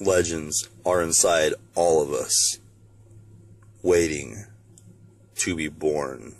legends are inside all of us, waiting to be born.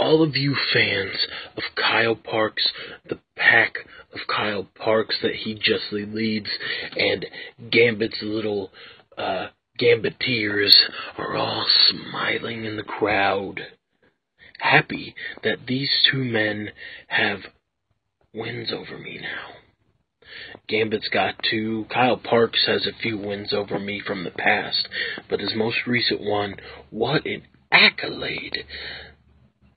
All of you fans of Kyle Parks, the pack of Kyle Parks that he justly leads, and Gambit's little Gambiteers are all smiling in the crowd, happy that these two men have wins over me now. Gambit's got two. Kyle Parks has a few wins over me from the past, but his most recent one, what an accolade!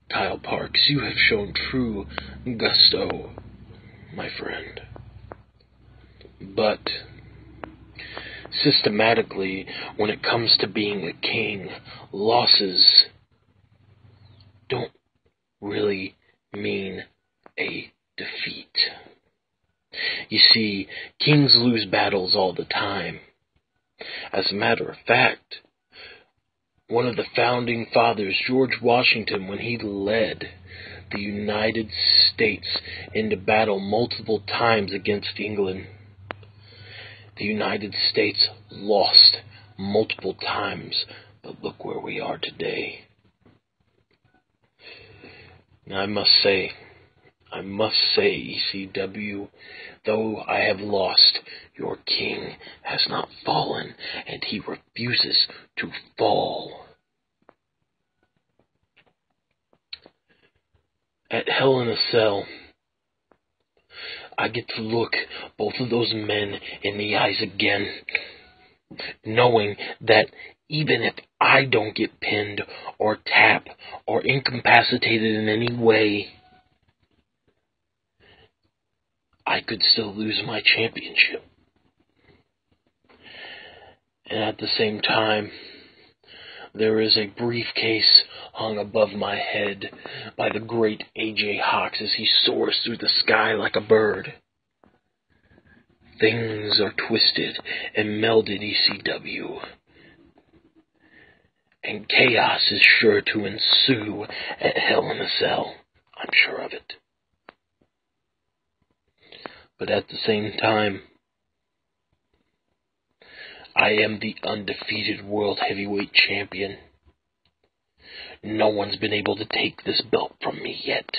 Kyle Parks, you have shown true gusto, my friend. But systematically, when it comes to being a king, losses don't really mean a defeat. You see, kings lose battles all the time. As a matter of fact, one of the founding fathers, George Washington, when he led the United States into battle multiple times against England, the United States lost multiple times, but look where we are today. Now I must say, ECW, though I have lost, your king has not fallen, and he refuses to fall. At Hell in a Cell, I get to look both of those men in the eyes again, knowing that even if I don't get pinned or tap or incapacitated in any way, I could still lose my championship. And at the same time, there is a briefcase hung above my head by the great A.J. Hawks as he soars through the sky like a bird. Things are twisted and melded, ECW. And chaos is sure to ensue at Hell in a Cell. I'm sure of it. But at the same time, I am the undefeated World Heavyweight Champion. No one's been able to take this belt from me yet.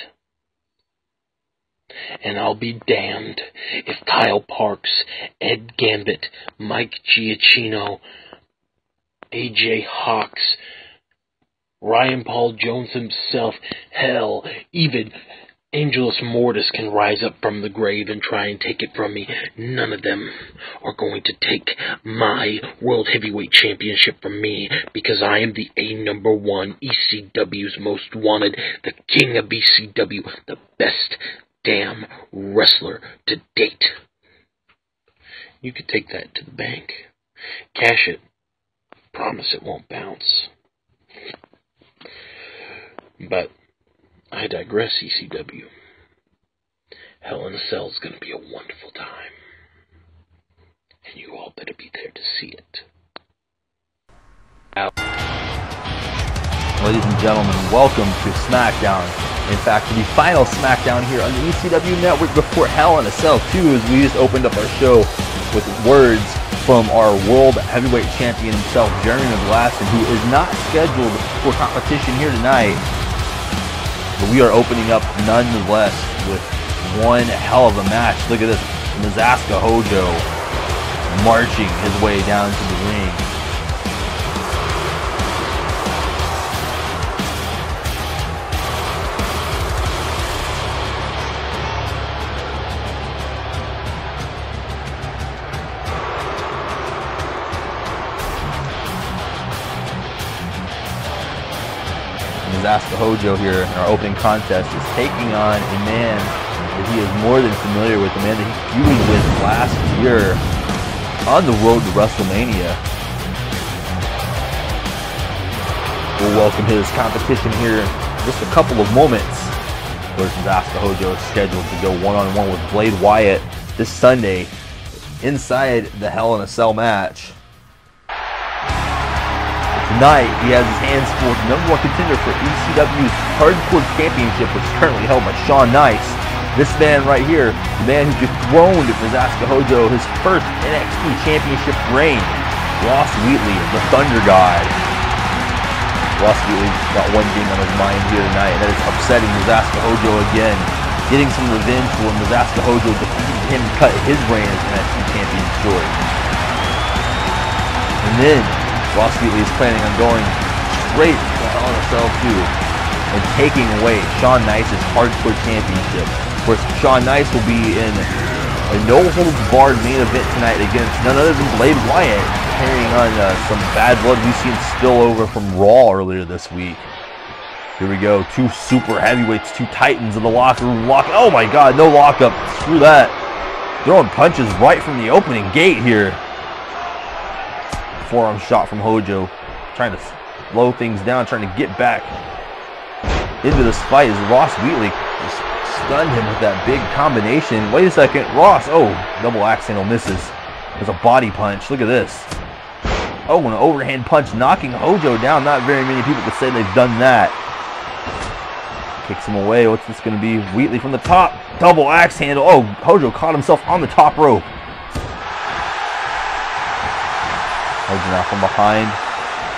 And I'll be damned if Kyle Parks, Ed Gambit, Mike Giacchino, A.J. Hawks, Ryan Paul Jones himself, hell, even Angelus Mortis can rise up from the grave and try and take it from me. None of them are going to take my World Heavyweight Championship from me, because I am the A#1, ECW's most wanted, the king of ECW, the best damn wrestler to date. You could take that to the bank. Cash it. Promise it won't bounce. But I digress, ECW. Hell in a Cell's going to be a wonderful time. And you all better be there to see it. Out. Ladies and gentlemen, welcome to SmackDown. In fact, the final SmackDown here on the ECW Network before Hell in a Cell 2, as we just opened up our show with words from our World Heavyweight Champion himself, Jeremy McGlasson, who is not scheduled for competition here tonight. But we are opening up nonetheless with one hell of a match. Look at this. Mizaska Hojo marching his way down to the ring. Mizaska Hojo here in our opening contest is taking on a man that he is more than familiar with, a man that he feuded with last year on the road to WrestleMania. We'll welcome his competition here in just a couple of moments, where Mizaska Hojo is scheduled to go one-on-one with Blade Wyatt this Sunday inside the Hell in a Cell match. Tonight, he has his hands full with the #1 contender for ECW's Hardcore Championship, which is currently held by Shawn Nice. This man right here, the man who dethroned Mizaska Hojo, his first NXT Championship reign, Ross Wheatley, the Thunder God. Ross Wheatley's got one thing on his mind here tonight, and that is upsetting Mizaska Hojo again, getting some revenge for when Mizaska Hojo defeated him and cut his reign as NXT Champion short. And then Ross Wheatley is planning on going straight to Hell in a Cell 2 and taking away Shawn Nice's Hardcore Championship. Of course, Shawn Nice will be in a no-holds-barred main event tonight against none other than Blade Wyatt, carrying on some bad blood we've seen spill over from Raw earlier this week. Here we go, two super heavyweights, two titans in the locker room. Oh my god, no lockup. Screw that. Throwing punches right from the opening gate here. Forearm shot from Hojo, trying to slow things down, trying to get back into this fight as Ross Wheatley just stunned him with that big combination. Wait a second, Ross, oh, double accidental misses. There's a body punch, look at this. Oh, an overhand punch knocking Hojo down. Not very many people could say they've done that. Kicks him away, what's this gonna be? Wheatley from the top, double axe handle. Oh, Hojo caught himself on the top rope. Hojo now from behind,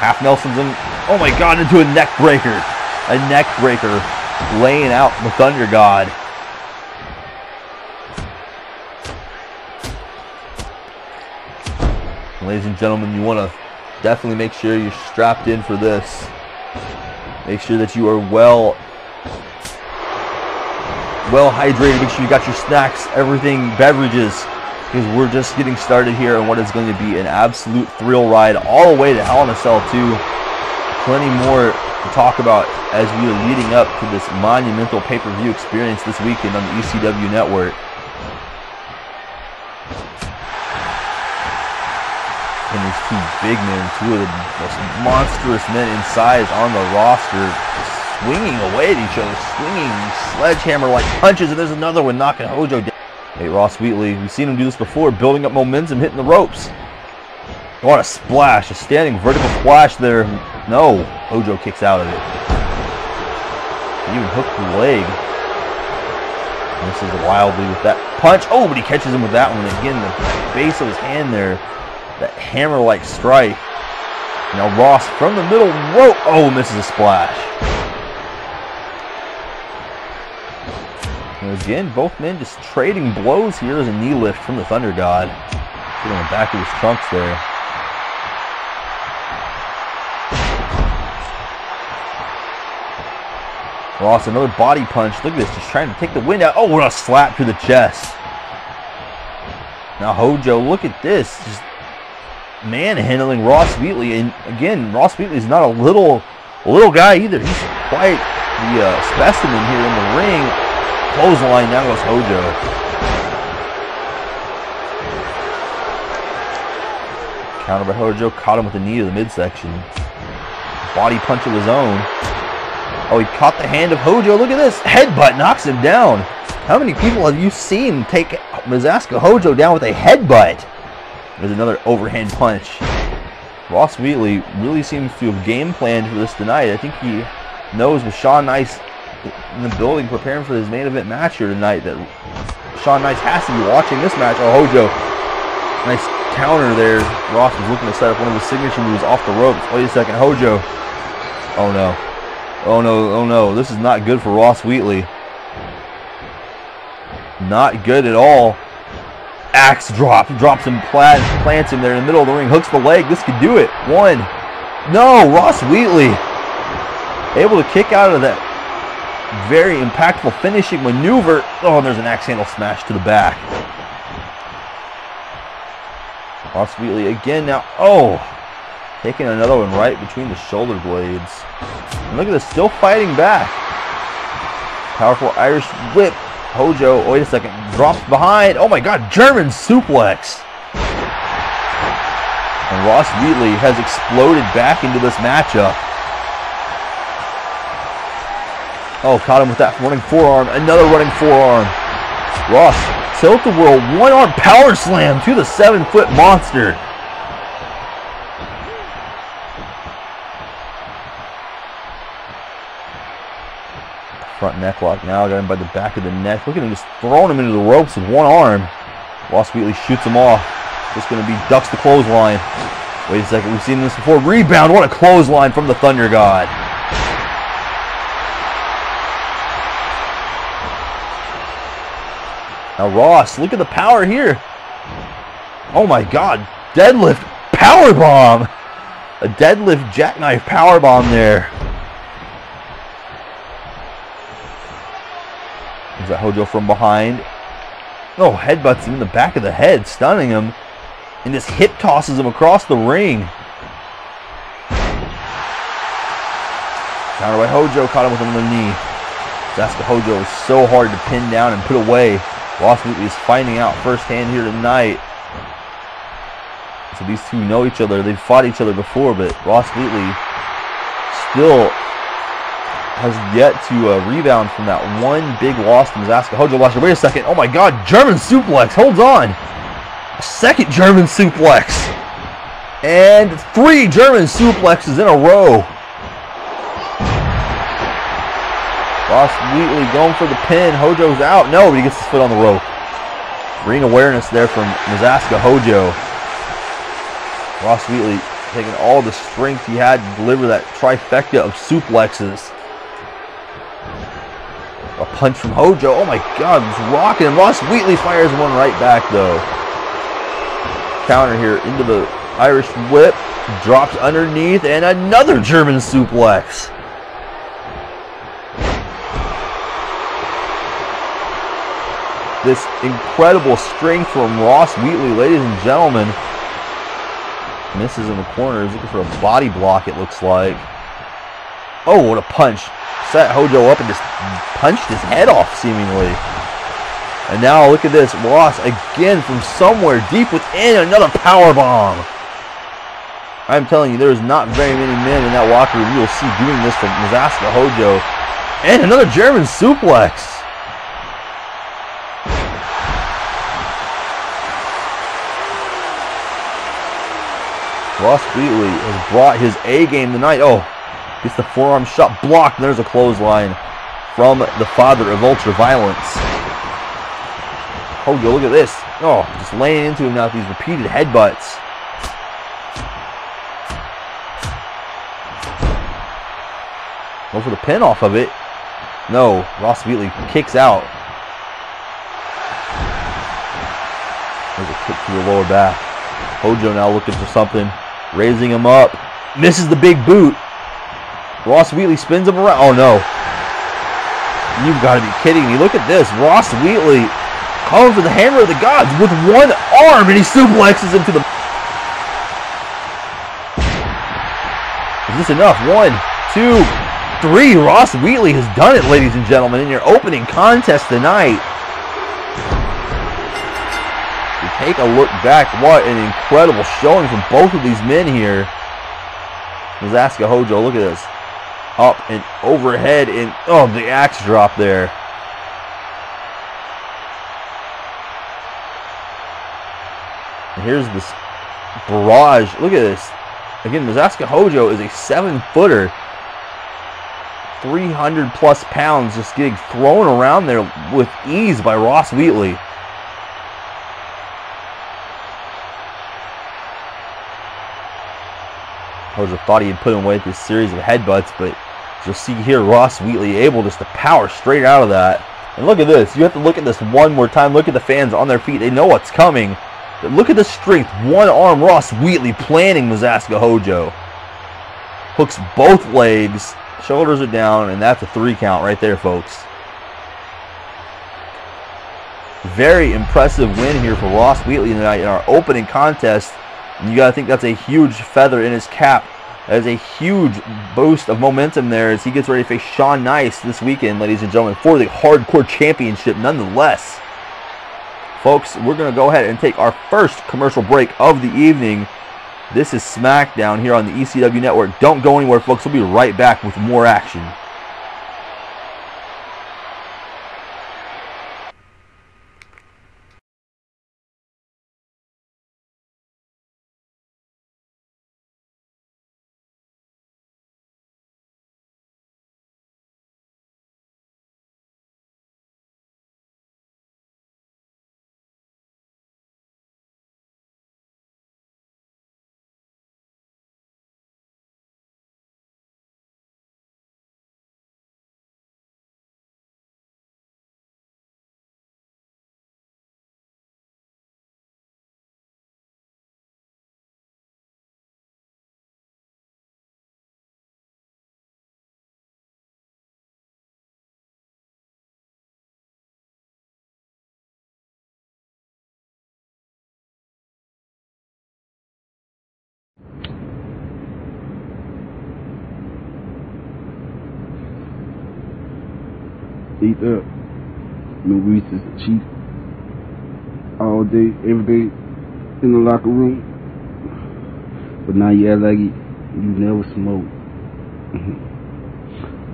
half Nelson's in, oh my god, into a neck breaker, laying out the Thunder God. And ladies and gentlemen, you want to definitely make sure you're strapped in for this. Make sure that you are well hydrated, make sure you got your snacks, everything, beverages because we're just getting started here on what is going to be an absolute thrill ride all the way to Hell in a Cell 2. Plenty more to talk about as we are leading up to this monumental pay-per-view experience this weekend on the ECW Network. And these two big men, two of the most monstrous men in size on the roster, swinging away at each other, swinging sledgehammer-like punches, and there's another one knocking Hojo down. Hey, Ross Wheatley, we've seen him do this before, building up momentum, hitting the ropes. What a splash, a standing vertical splash there. No, Hojo kicks out of it. He even hooked the leg. Misses wildly with that punch. Oh, but he catches him with that one. Again, the base of his hand there. That hammer-like strike. Now Ross from the middle rope. Oh, misses a splash. And again, both men just trading blows here. As a knee lift from the Thunder God. Get on the back of his trunks there. Ross, another body punch. Look at this, just trying to take the wind out. Oh, what a slap to the chest. Now Hojo, look at this. Just manhandling Ross Wheatley, and again, Ross Wheatley's not a little guy either. He's quite the specimen here in the ring. Clothesline, down goes Hojo. Counter by Hojo, caught him with the knee to the midsection. Body punch of his own. Oh, he caught the hand of Hojo. Look at this, headbutt knocks him down. How many people have you seen take Mizaska Hojo down with a headbutt? There's another overhand punch. Ross Wheatley really seems to have game planned for this tonight. I think he knows with Shawn Nice in the building preparing for his main event match here tonight that Shawn Nice has to be watching this match. Oh, Hojo. Nice counter there. Ross was looking to set up one of his signature moves off the ropes. Wait a second, Hojo. Oh, no. Oh, no. Oh, no. This is not good for Ross Wheatley. Not good at all. Axe drop, drops him, plants him there in the middle of the ring, hooks the leg. This could do it. One. No, Ross Wheatley able to kick out of that very impactful finishing maneuver. Oh, and there's an axe handle smash to the back. Ross Wheatley again now. Oh, taking another one right between the shoulder blades. And look at this, still fighting back. Powerful Irish whip. Hojo, wait a second, drops behind. Oh my God, German suplex. And Ross Wheatley has exploded back into this matchup. Oh, caught him with that running forearm. Another running forearm. Ross, tilt-a-whirl, one-arm power slam to the 7-foot monster. Front neck lock now, got him by the back of the neck. Look at him just throwing him into the ropes with one arm. Ross Wheatley shoots him off. Just going to be ducks the clothesline. Wait a second, we've seen this before. Rebound, what a clothesline from the Thunder God. Now Ross, look at the power here. Oh my God, deadlift powerbomb. A deadlift jackknife powerbomb there. Is that Hojo from behind? No, oh, headbutts him in the back of the head, stunning him, and just hip tosses him across the ring. Counter by Hojo, caught him with another knee. Mizaska Hojo is so hard to pin down and put away. Ross Wheatley is finding out firsthand here tonight. So these two know each other. They've fought each other before, but Ross Wheatley still has yet to rebound from that one big loss to Mizaska Hojo last year. Wait a second. Oh my God. German suplex. Holds on. A second German suplex. And three German suplexes in a row. Ross Wheatley going for the pin. Hojo's out. No, but he gets his foot on the rope. Ring awareness there from Mizaska Hojo. Ross Wheatley taking all the strength he had to deliver that trifecta of suplexes. A punch from Hojo. Oh my God, he's rocking. And Ross Wheatley fires one right back though. Counter here into the Irish whip. Drops underneath and another German suplex. this incredible strength from Ross Wheatley, ladies and gentlemen. Misses in the corner. He's looking for a body block, it looks like. Oh, what a punch. Set Hojo up and just punched his head off, seemingly. And now look at this. Ross again from somewhere deep within, another powerbomb. I'm telling you, there's not very many men in that locker room you will see doing this from Mizaska Hojo. And another German suplex. Ross Wheatley has brought his A game tonight. Oh, gets the forearm shot blocked. There's a clothesline from the father of ultraviolence. Hojo, look at this. Oh, just laying into him now with these repeated headbutts. Go for the pin off of it. No, Ross Wheatley kicks out. There's a kick to the lower back. Hojo now looking for something. Raising him up. Misses the big boot. Ross Wheatley spins him around. Oh no. You've got to be kidding me. Look at this. Ross Wheatley calling for the hammer of the gods with one arm and he suplexes him to the... Is this enough? 1, 2, 3, Ross Wheatley has done it, ladies and gentlemen, in your opening contest tonight. You take a look back. What an incredible showing from both of these men here. Mizaska Hojo, look at this. Up and overhead and, oh, the axe drop there. And here's this barrage. Look at this. Again, Mizaska Hojo is a 7-footer. 300 plus pounds just getting thrown around there with ease by Ross Wheatley. Hojo thought he had put him away with this series of headbutts, but you'll see here Ross Wheatley able just to power straight out of that. And look at this. You have to look at this one more time. Look at the fans on their feet. They know what's coming. But look at the strength. One arm Ross Wheatley planting Mizaska Hojo. Hooks both legs. Shoulders are down, and that's a 3 count right there, folks. Very impressive win here for Ross Wheatley tonight in our opening contest. And you got to think that's a huge feather in his cap. That is a huge boost of momentum there as he gets ready to face Shawn Nice this weekend, ladies and gentlemen, for the Hardcore Championship nonetheless. Folks, we're going to go ahead and take our first commercial break of the evening. This is SmackDown here on the ECW Network. Don't go anywhere, folks. We'll be right back with more action. Aether, Luis is the chief. All day, every day, in the locker room. But now you act like you never smoke.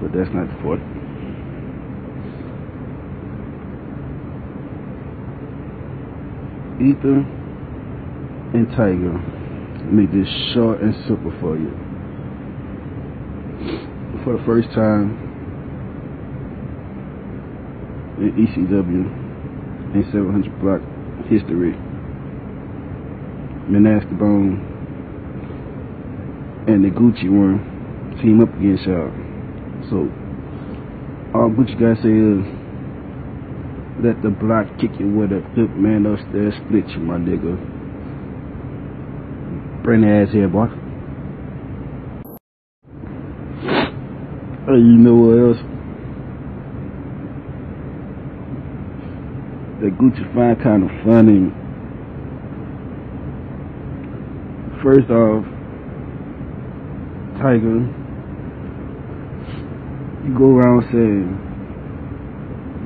But that's not the point. Aether and Tiger, make this short and simple for you. For the first time in ECW and 700 block history, McNasty Bones and the Gucci one team up against y'all. So all Gucci guys say is, let the block kick you with a good man upstairs, split you, my nigga. Bring the ass here, boy. Hey, you know what else? The that Gucci find kind of funny. First off, Tiger, you go around saying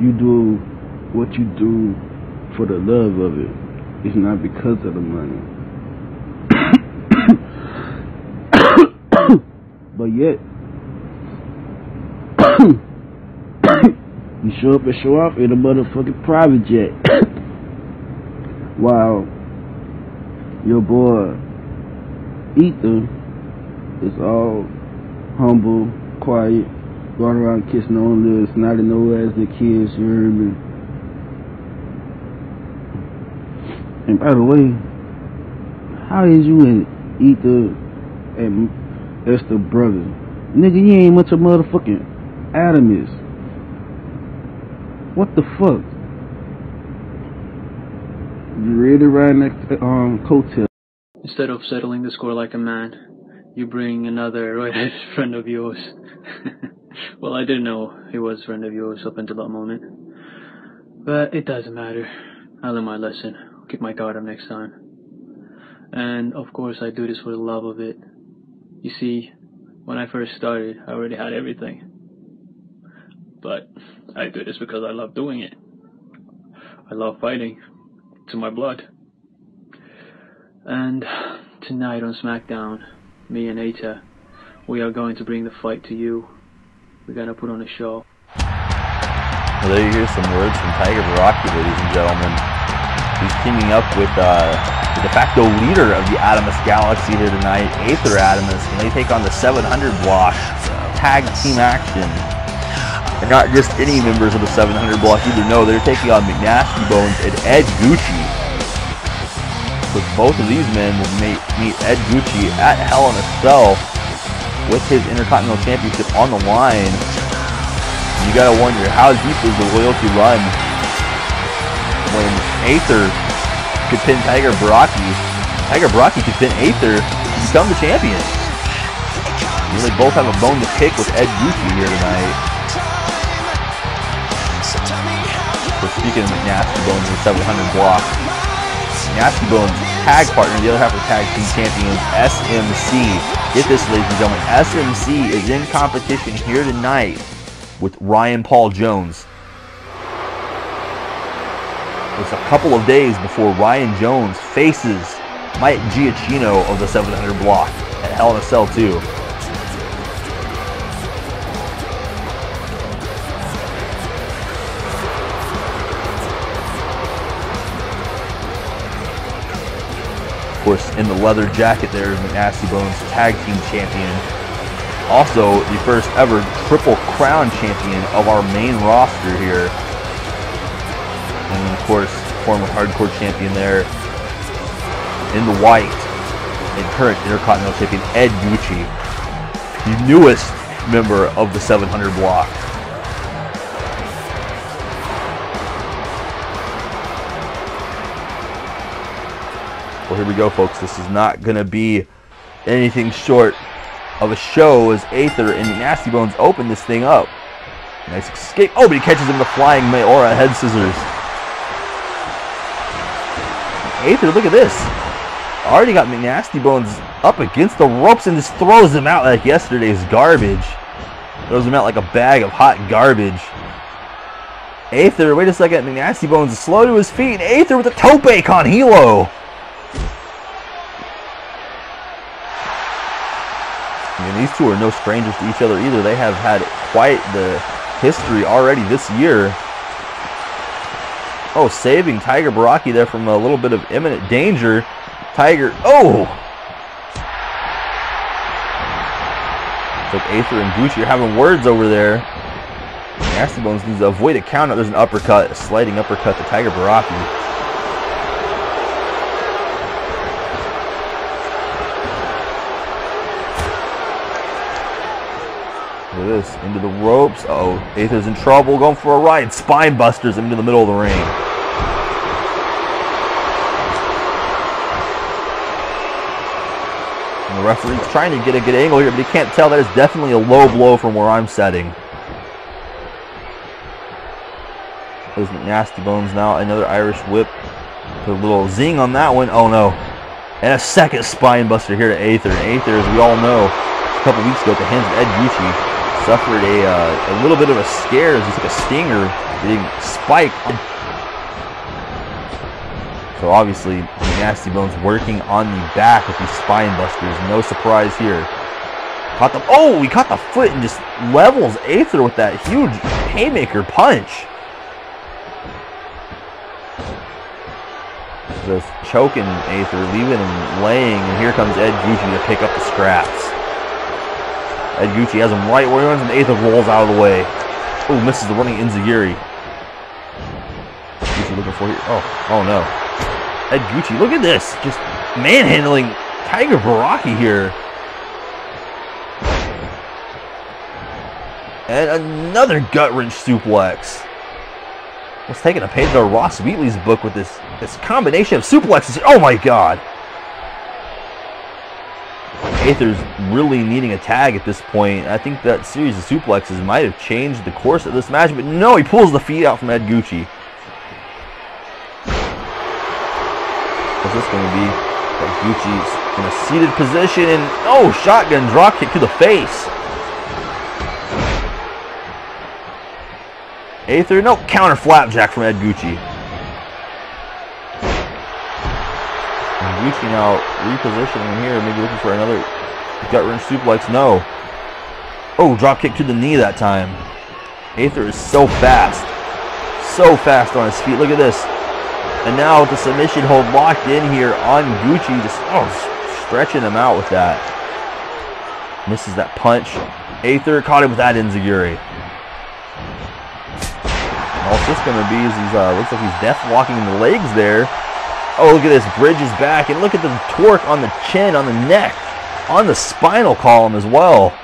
you do what you do for the love of it. It's not because of the money. But yet, you show up and show off in a motherfucking private jet. While your boy Aether is all humble, quiet, going around kissing on lips, nodding no ass the kids, you heard me? And by the way, how is you and Aether and Esther brother? Nigga, you ain't much a motherfucking atomist. What the fuck? You really ride next to coattail. Instead of settling the score like a man, you bring another right friend of yours. Well, I didn't know he was a friend of yours up until that moment. But it doesn't matter. I learned my lesson. I'll keep my guard up next time. And of course I do this for the love of it. You see, when I first started, I already had everything. But I do this because I love doing it. I love fighting. It's in my blood. And tonight on SmackDown, me and Aether, we are going to bring the fight to you. We're going to put on a show. Well, there you hear some words from Tiger Baraki, ladies and gentlemen. He's teaming up with the de facto leader of the Atomsk Galaxy here tonight, Aether Atomsk, and they take on the 700 Block. Tag team action. They're not just any members of the 700 Block either. No, they're taking on McNasty Bones and Ed Gucci. But both of these men will meet Ed Gucci at Hell in a Cell with his Intercontinental Championship on the line. You gotta wonder, how deep is the loyalty run when Aether could pin Tiger Baraki. Tiger Baraki could pin Aether to become the champion. And they both have a bone to pick with Ed Gucci here tonight. So speaking of McNasty Bones in the 700 Block, McNasty Bones tag partner, the other half of tag team champions, SMC. Get this, ladies and gentlemen, SMC is in competition here tonight with Ryan Paul Jones. It's a couple of days before Ryan Jones faces Mike Giacchino of the 700 Block at Hell in a Cell 2. Of course, in the leather jacket there is McNasty Bones, tag team champion. Also, the first ever Triple Crown champion of our main roster here. And of course, former hardcore champion there in the white and current Intercontinental Champion Ed Gucci, the newest member of the 700 Block. Well, here we go, folks. This is not going to be anything short of a show as Aether and McNasty Bones open this thing up. Nice escape. Oh, but he catches him with a flying Mayora head scissors. Aether, look at this. Already got McNasty Bones up against the ropes and just throws him out like yesterday's garbage. Throws him out like a bag of hot garbage. Aether, wait a second. McNasty Bones is slow to his feet. And Aether with a tope con Hilo. And these two are no strangers to each other either. They have had quite the history already this year. Oh, saving Tiger Baraki there from a little bit of imminent danger. Tiger, oh! It's like Aether and Gucci are having words over there. McNasty Bones needs to avoid a count out. There's an uppercut, a sliding uppercut to Tiger Baraki. Look at this, into the ropes. Uh oh, Aether's in trouble, going for a ride. Spine busters him into the middle of the ring. The referee's trying to get a good angle here, but he can't tell. That is definitely a low blow from where I'm setting. There's McNasty Bones now. Another Irish whip. Put a little zing on that one. Oh, no. And a second spine buster here to Aether. And Aether, as we all know, a couple weeks ago at the hands of Ed Gucci, suffered a little bit of a scare. It was like a stinger getting spiked. So obviously, McNasty Bones working on the back with these spine busters. No surprise here. Caught the, oh, he caught the foot and just levels Aether with that huge haymaker punch. Just choking Aether, leaving him laying, and here comes Ed Gucci to pick up the scraps. Ed Gucci has him right where he runs, and Aether rolls out of the way. Oh, misses the running Enziguri. Gucci looking for here. Oh, oh no. Ed Gucci, look at this. Just manhandling Tiger Baraki here. And another gut-wrench suplex. It's taking a page out of Ross Wheatley's book with this combination of suplexes. Oh my god! Aether's really needing a tag at this point. I think that series of suplexes might have changed the course of this match, but no, he pulls the feet out from Ed Gucci. What's this going to be? Ed Gucci's in a seated position, and oh, shotgun drop kick to the face. Aether, no, counter flapjack from Ed Gucci. And Gucci now repositioning here, maybe looking for another gut wrench suplex. No. Oh, drop kick to the knee that time. Aether is so fast on his feet. Look at this. And now with the submission hold locked in here on Gucci, just oh, stretching him out with that. Misses that punch. Aether caught him with that Enziguri. All it's just going to be is he's, looks like he's death walking in the legs there. Oh, look at this. Bridges back. And look at the torque on the chin, on the neck, on the spinal column as well.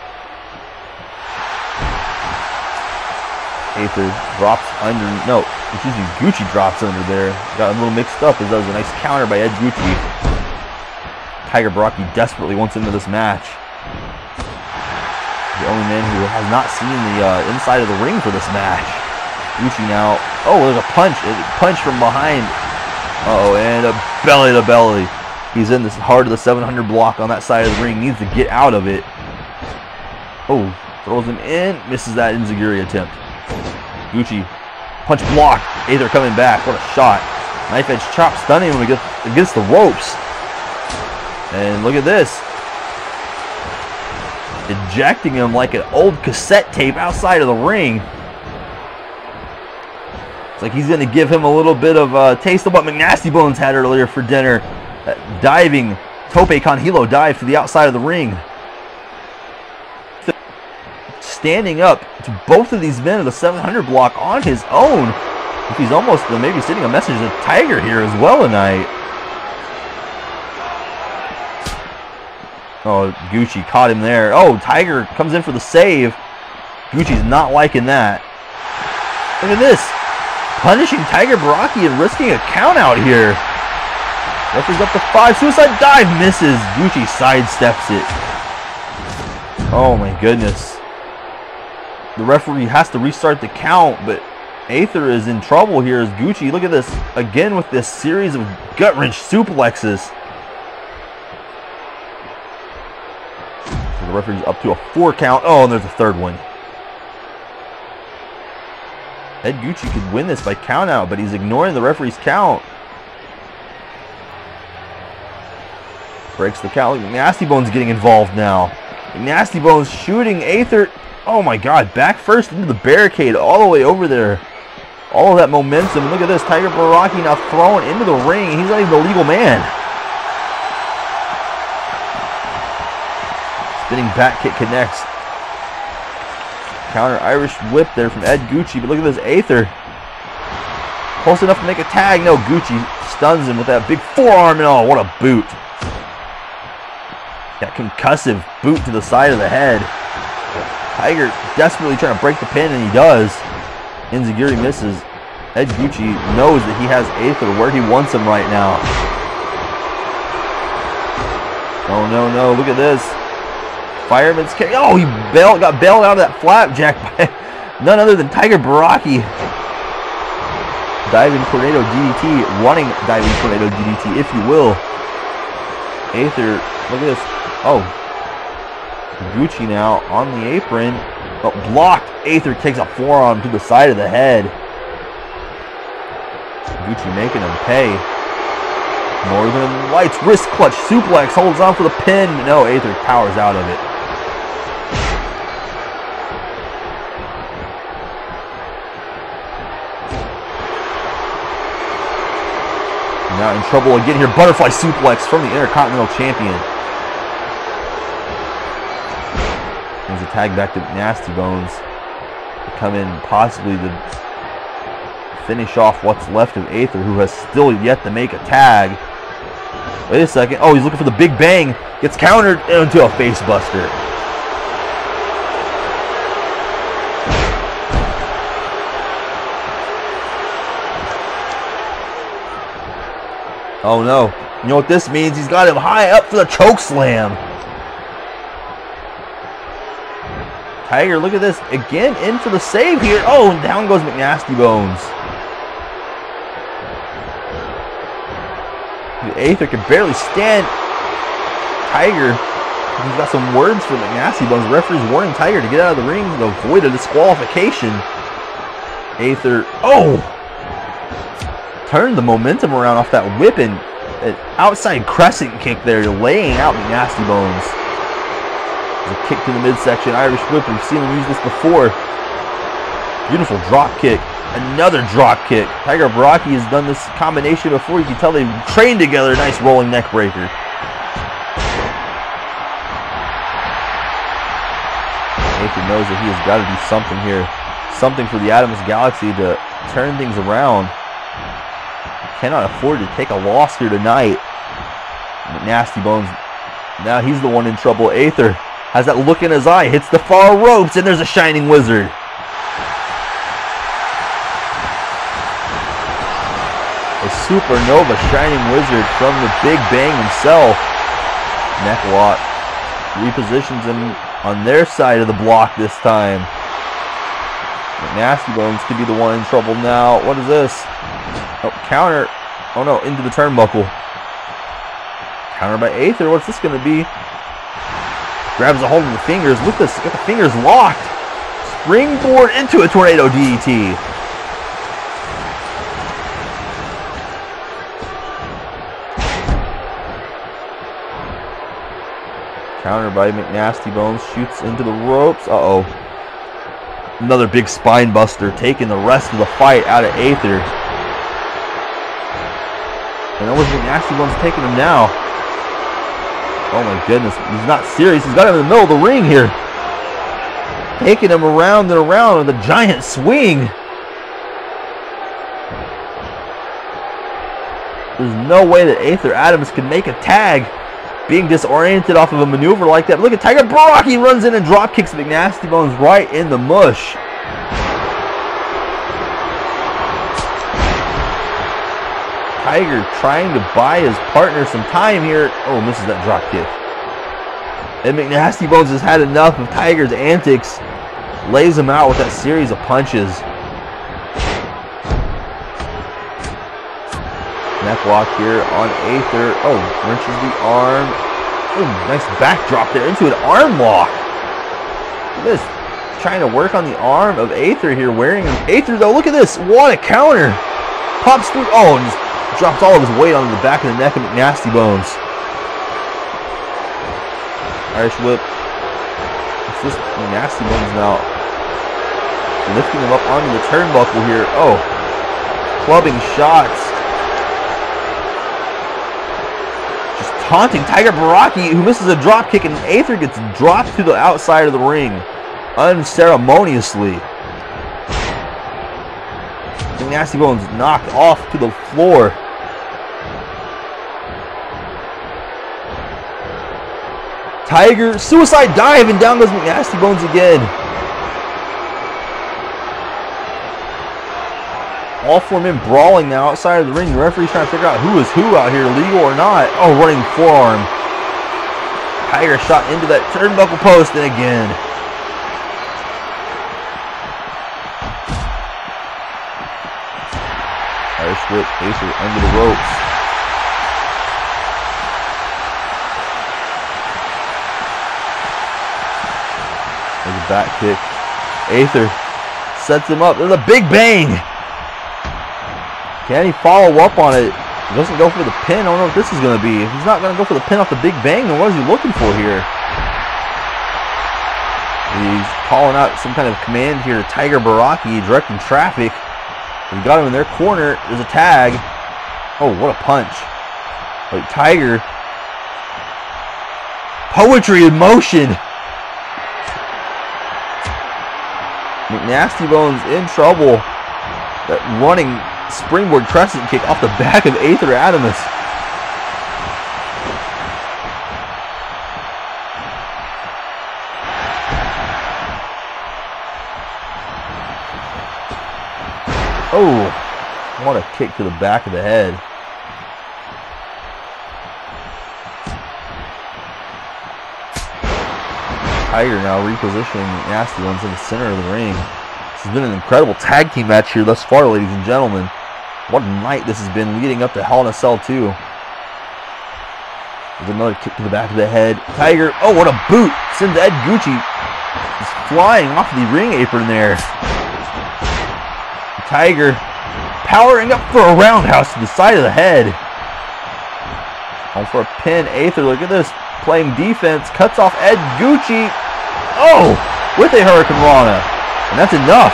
Aether drops under. No, excuse me. Gucci drops under there. Got a little mixed up as that was a nice counter by Ed Gucci. Tiger Baraki desperately wants into this match. The only man who has not seen the inside of the ring for this match. Gucci now, oh, there's a punch from behind. Uh-oh, and a belly to belly. He's in this heart of the 700 block on that side of the ring, needs to get out of it. Oh, throws him in, misses that Enziguri attempt. Gucci, punch block, Aether coming back, what a shot. Knife edge chop, stunning him against the ropes. And look at this. Ejecting him like an old cassette tape outside of the ring. Like he's going to give him a little bit of a taste of what McNasty Bones had earlier for dinner. That diving tope con hilo dive to the outside of the ring. Standing up to both of these men of the 700 block on his own. He's almost maybe sending a message to Tiger here as well tonight. Oh, Gucci caught him there. Oh, Tiger comes in for the save. Gucci's not liking that. Look at this. Punishing Tiger Baraki and risking a count out here. Referee's up to 5. Suicide dive misses. Gucci sidesteps it. Oh my goodness. The referee has to restart the count, but Aether is in trouble here as Gucci. Look at this. Again with this series of gut wrench suplexes. So the referee's up to a 4 count. Oh, and there's a third one. Ed Gucci could win this by count out, but he's ignoring the referee's count. Breaks the count. McNasty Bones getting involved now. McNasty Bones shooting Aether. Oh my god, back first into the barricade all the way over there. All of that momentum. Look at this. Tiger Baraki now thrown into the ring. He's not even the legal man. Spinning back kick connects. Counter Irish whip there from Ed Gucci, but look at this Aether. Close enough to make a tag. No, Gucci stuns him with that big forearm and all. What a boot. That concussive boot to the side of the head. Tiger desperately trying to break the pin, and he does. Enziguri misses. Ed Gucci knows that he has Aether where he wants him right now. Oh, no, no. Look at this. Fireman's kick. Oh, he got bailed out of that flapjack by none other than Tiger Baraki. Diving Tornado DDT, running Diving Tornado DDT, if you will. Aether, look at this. Oh. Gucci now on the apron. Oh, blocked. Aether takes a forearm to the side of the head. Gucci making him pay. Northern Lights wrist clutch suplex, holds on for the pin. No, Aether powers out of it. Now in trouble again here. Butterfly suplex from the Intercontinental Champion. There's a tag back to McNasty Bones to come in, possibly to finish off what's left of Aether, who has still yet to make a tag. Wait a second. Oh, he's looking for the Big Bang. Gets countered into a face buster. Oh no, you know what this means? He's got him high up for the chokeslam. Tiger, look at this, again in for the save here. Oh, and down goes McNasty Bones. Aether can barely stand Tiger. He's got some words for McNasty Bones. Referee's warning Tiger to get out of the ring to avoid a disqualification. Aether, oh! Turned the momentum around off that whip and an outside crescent kick there, laying out McNasty Bones. There's a kick to the midsection, Irish whip. We've seen him use this before. Beautiful drop kick. Another drop kick. Tiger Baraki has done this combination before. You can tell they trained together. Nice rolling neck breaker. Nathan knows that he has got to do something here. Something for the Atomsk Galaxy to turn things around. Cannot afford to take a loss here tonight. McNasty Bones, now he's the one in trouble. Aether has that look in his eye, hits the far ropes, and there's a Shining Wizard. A supernova Shining Wizard from the Big Bang himself. Necklock repositions him on their side of the block this time. McNasty Bones could be the one in trouble now. What is this? Oh, counter. Oh no, into the turnbuckle. Counter by Aether. What's this going to be? Grabs a hold of the fingers. Look at this. Got the fingers locked. Springboard into a Tornado DDT. Counter by McNasty Bones. Shoots into the ropes. Uh-oh. Another big spine buster, taking the rest of the fight out of Aether. And almost McNasty Bones taking him now. Oh my goodness, he's not serious. He's got him in the middle of the ring here. Taking him around and around with a giant swing. There's no way that Aether Atomsk can make a tag being disoriented off of a maneuver like that. Look at Tiger Baraki runs in and drop kicks McNasty Bones right in the mush. Tiger trying to buy his partner some time here. Oh, misses that drop kick. And McNasty Bones has had enough of Tiger's antics. Lays him out with that series of punches. Necklock here on Aether. Oh, wrenches the arm. Ooh, nice backdrop there into an arm lock. Look at this. Trying to work on the arm of Aether here. Wearing him. Aether though, look at this. What a counter. Pops through. Oh, and just drops all of his weight on the back of the neck of McNasty Bones. Irish whip. It's just McNasty Bones now lifting him up onto the turnbuckle here. Oh, clubbing shots. Just taunting Tiger Baraki, who misses a drop kick, and Aether gets dropped to the outside of the ring unceremoniously. McNasty Bones knocked off to the floor. Tiger, suicide dive, and down goes McNasty Bones again. All four men brawling now outside of the ring. The referee's trying to figure out who is who out here, legal or not. Oh, running forearm. Tiger shot into that turnbuckle post, and again. split Acer under the ropes. There's a back kick. Aether sets him up. There's a big bang. Can he follow up on it? He doesn't go for the pin. I don't know what this is going to be. If he's not going to go for the pin off the big bang, then what is he looking for here? He's calling out some kind of command here. Tiger Baraki directing traffic. He got him in their corner. There's a tag. Oh, what a punch. Like Tiger. Poetry in motion. McNasty Bones in trouble. That running springboard crescent kick off the back of Aether Atomsk. Oh, what a kick to the back of the head. Tiger now repositioning Nasty Ones in the center of the ring. This has been an incredible tag team match here thus far, ladies and gentlemen. What a night this has been leading up to Hell in a Cell 2. There's another kick to the back of the head. Tiger, oh, what a boot! Sends Ed Gucci. He's flying off the ring apron there. Tiger powering up for a roundhouse to the side of the head. On for a pin. Aether, look at this. Playing defense, cuts off Ed Gucci. Oh, with a Hurricane Rana, and that's enough.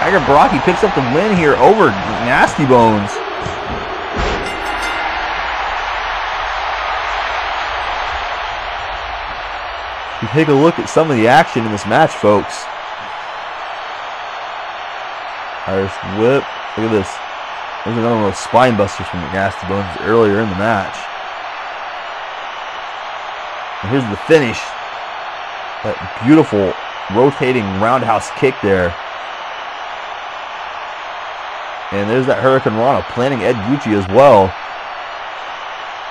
Tiger Baraki picks up the win here over Nasty Bones. You take a look at some of the action in this match, folks. Irish whip. Look at this. There's another one of those spine busters from Nasty Bones earlier in the match. And here's the finish. That beautiful rotating roundhouse kick there. And there's that Hurricane Rana planting Ed Gucci as well.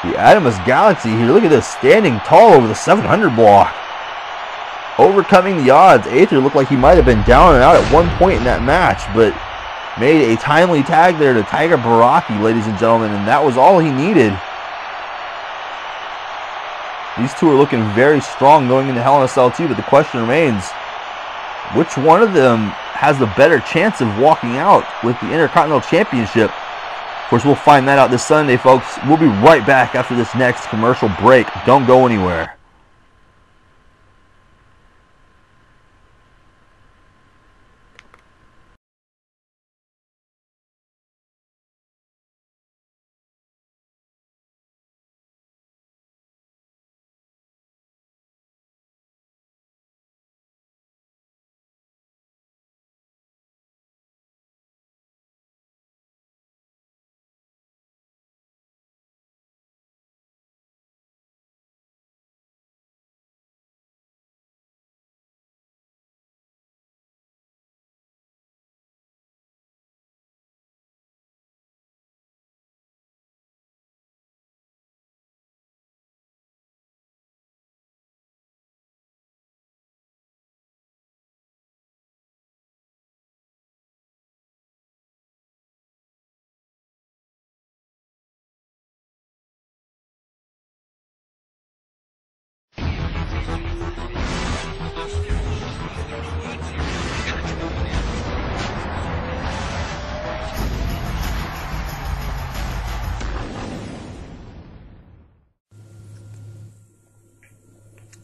The Atomsk Galaxy here. Look at this. Standing tall over the 700 block. Overcoming the odds. Aether looked like he might have been down and out at one point in that match, but made a timely tag there to Tiger Baraki, ladies and gentlemen. And that was all he needed. These two are looking very strong going into Hell in a Cell 2, but the question remains, which one of them has the better chance of walking out with the Intercontinental Championship? Of course, we'll find that out this Sunday, folks. We'll be right back after this next commercial break. Don't go anywhere.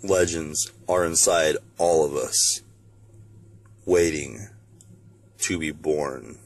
Legends are inside all of us, waiting to be born.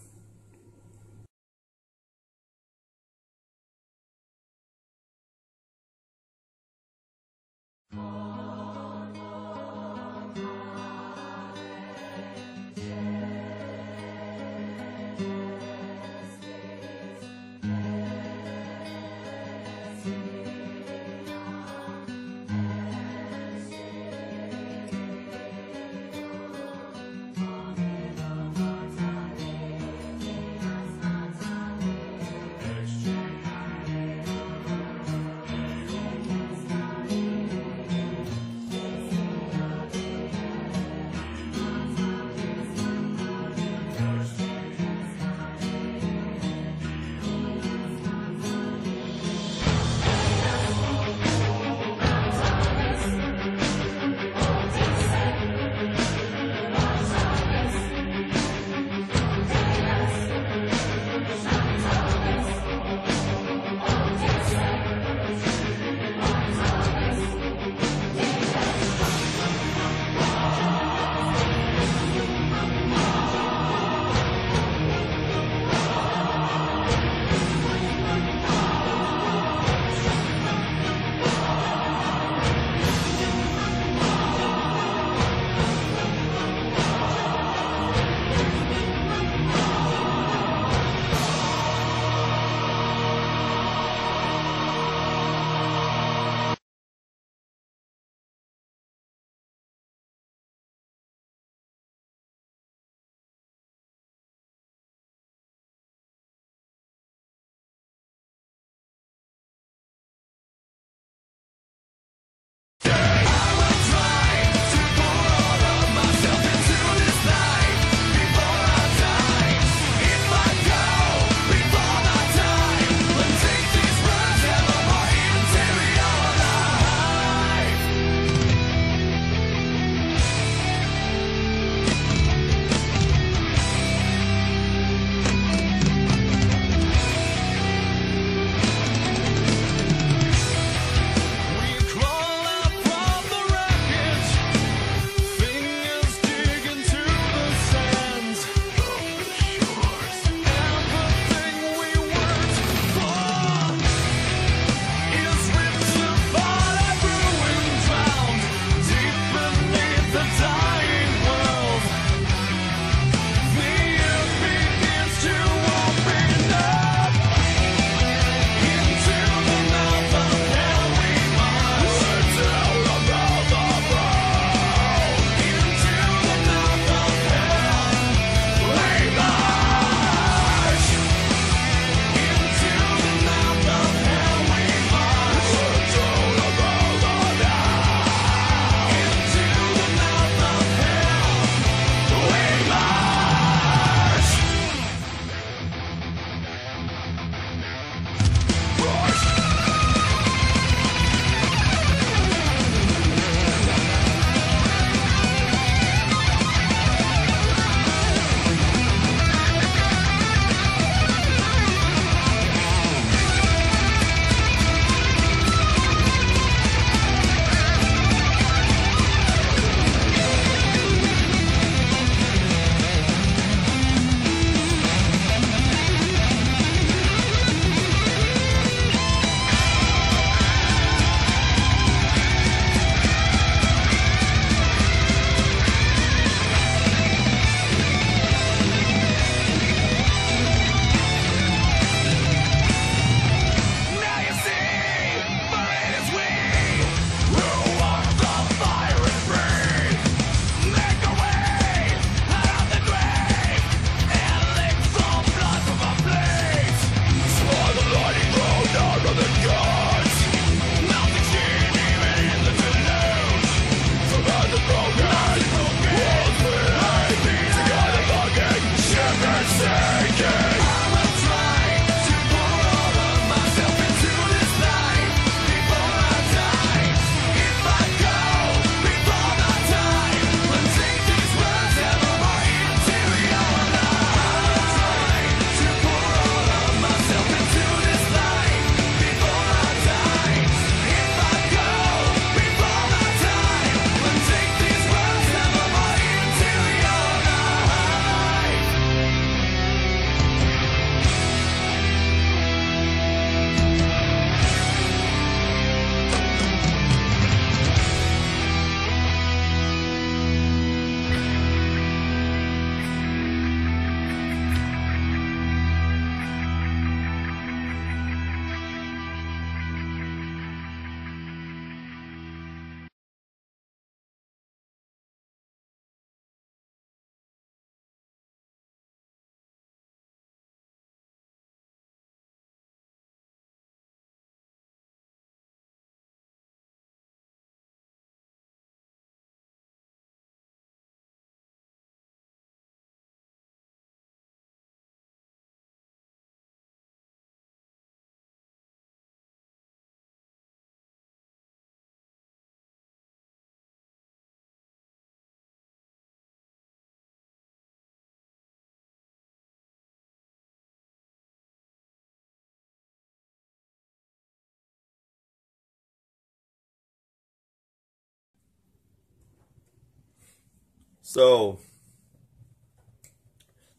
So,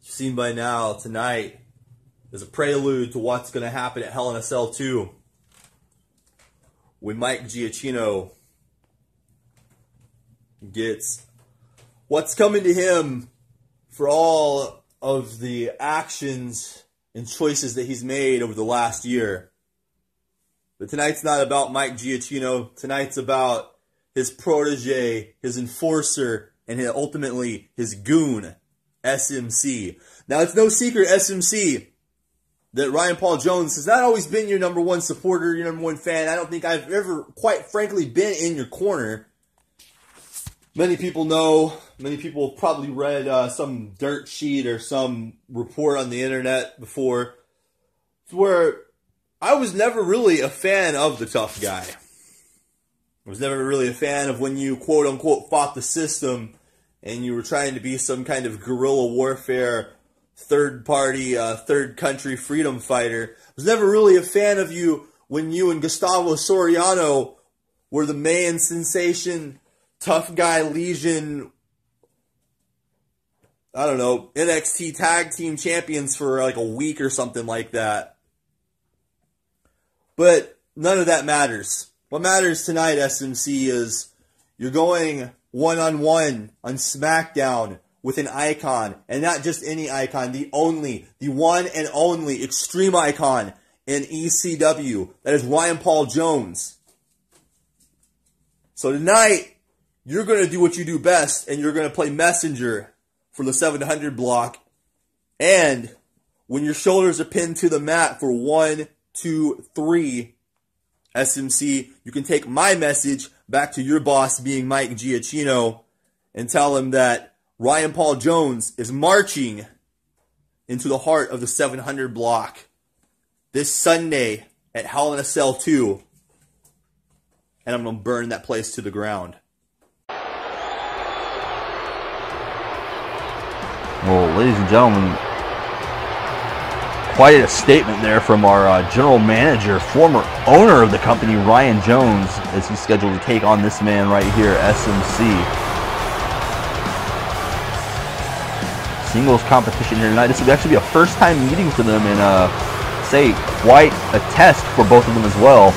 you've seen by now, tonight is a prelude to what's going to happen at Hell in a Cell 2 when Mike Giacchino gets what's coming to him for all of the actions and choices that he's made over the last year. But tonight's not about Mike Giacchino. Tonight's about his protege, his enforcer, and ultimately his goon, SMC. Now, it's no secret, SMC, that Ryan Paul Jones has not always been your number one supporter, your number one fan. I don't think I've ever, quite frankly, been in your corner. Many people know, many people probably read some dirt sheet or some report on the internet before, where I was never really a fan of the tough guy. I was never really a fan of when you, quote unquote, fought the system and you were trying to be some kind of guerrilla warfare, third party, third country freedom fighter. I was never really a fan of you when you and Gustavo Soriano were the main sensation, tough guy legion, I don't know, NXT tag team champions for like a week or something like that. But none of that matters. What matters tonight, SMC, is you're going one-on-one on SmackDown with an icon, and not just any icon, the one and only extreme icon in ECW. That is Ryan Paul Jones. So tonight, you're going to do what you do best, and you're going to play messenger for the 700 block. And when your shoulders are pinned to the mat for 1, 2, 3, SMC, you can take my message back to your boss, being Mike Giacchino, and tell him that Ryan Paul Jones is marching into the heart of the 700 block this Sunday at Hell in a Cell 2. And I'm going to burn that place to the ground. Well, ladies and gentlemen, quite a statement there from our general manager, former owner of the company, Ryan Jones, as he's scheduled to take on this man right here, SMC. Singles competition here tonight. This would actually be a first-time meeting for them, and say quite a test for both of them as well.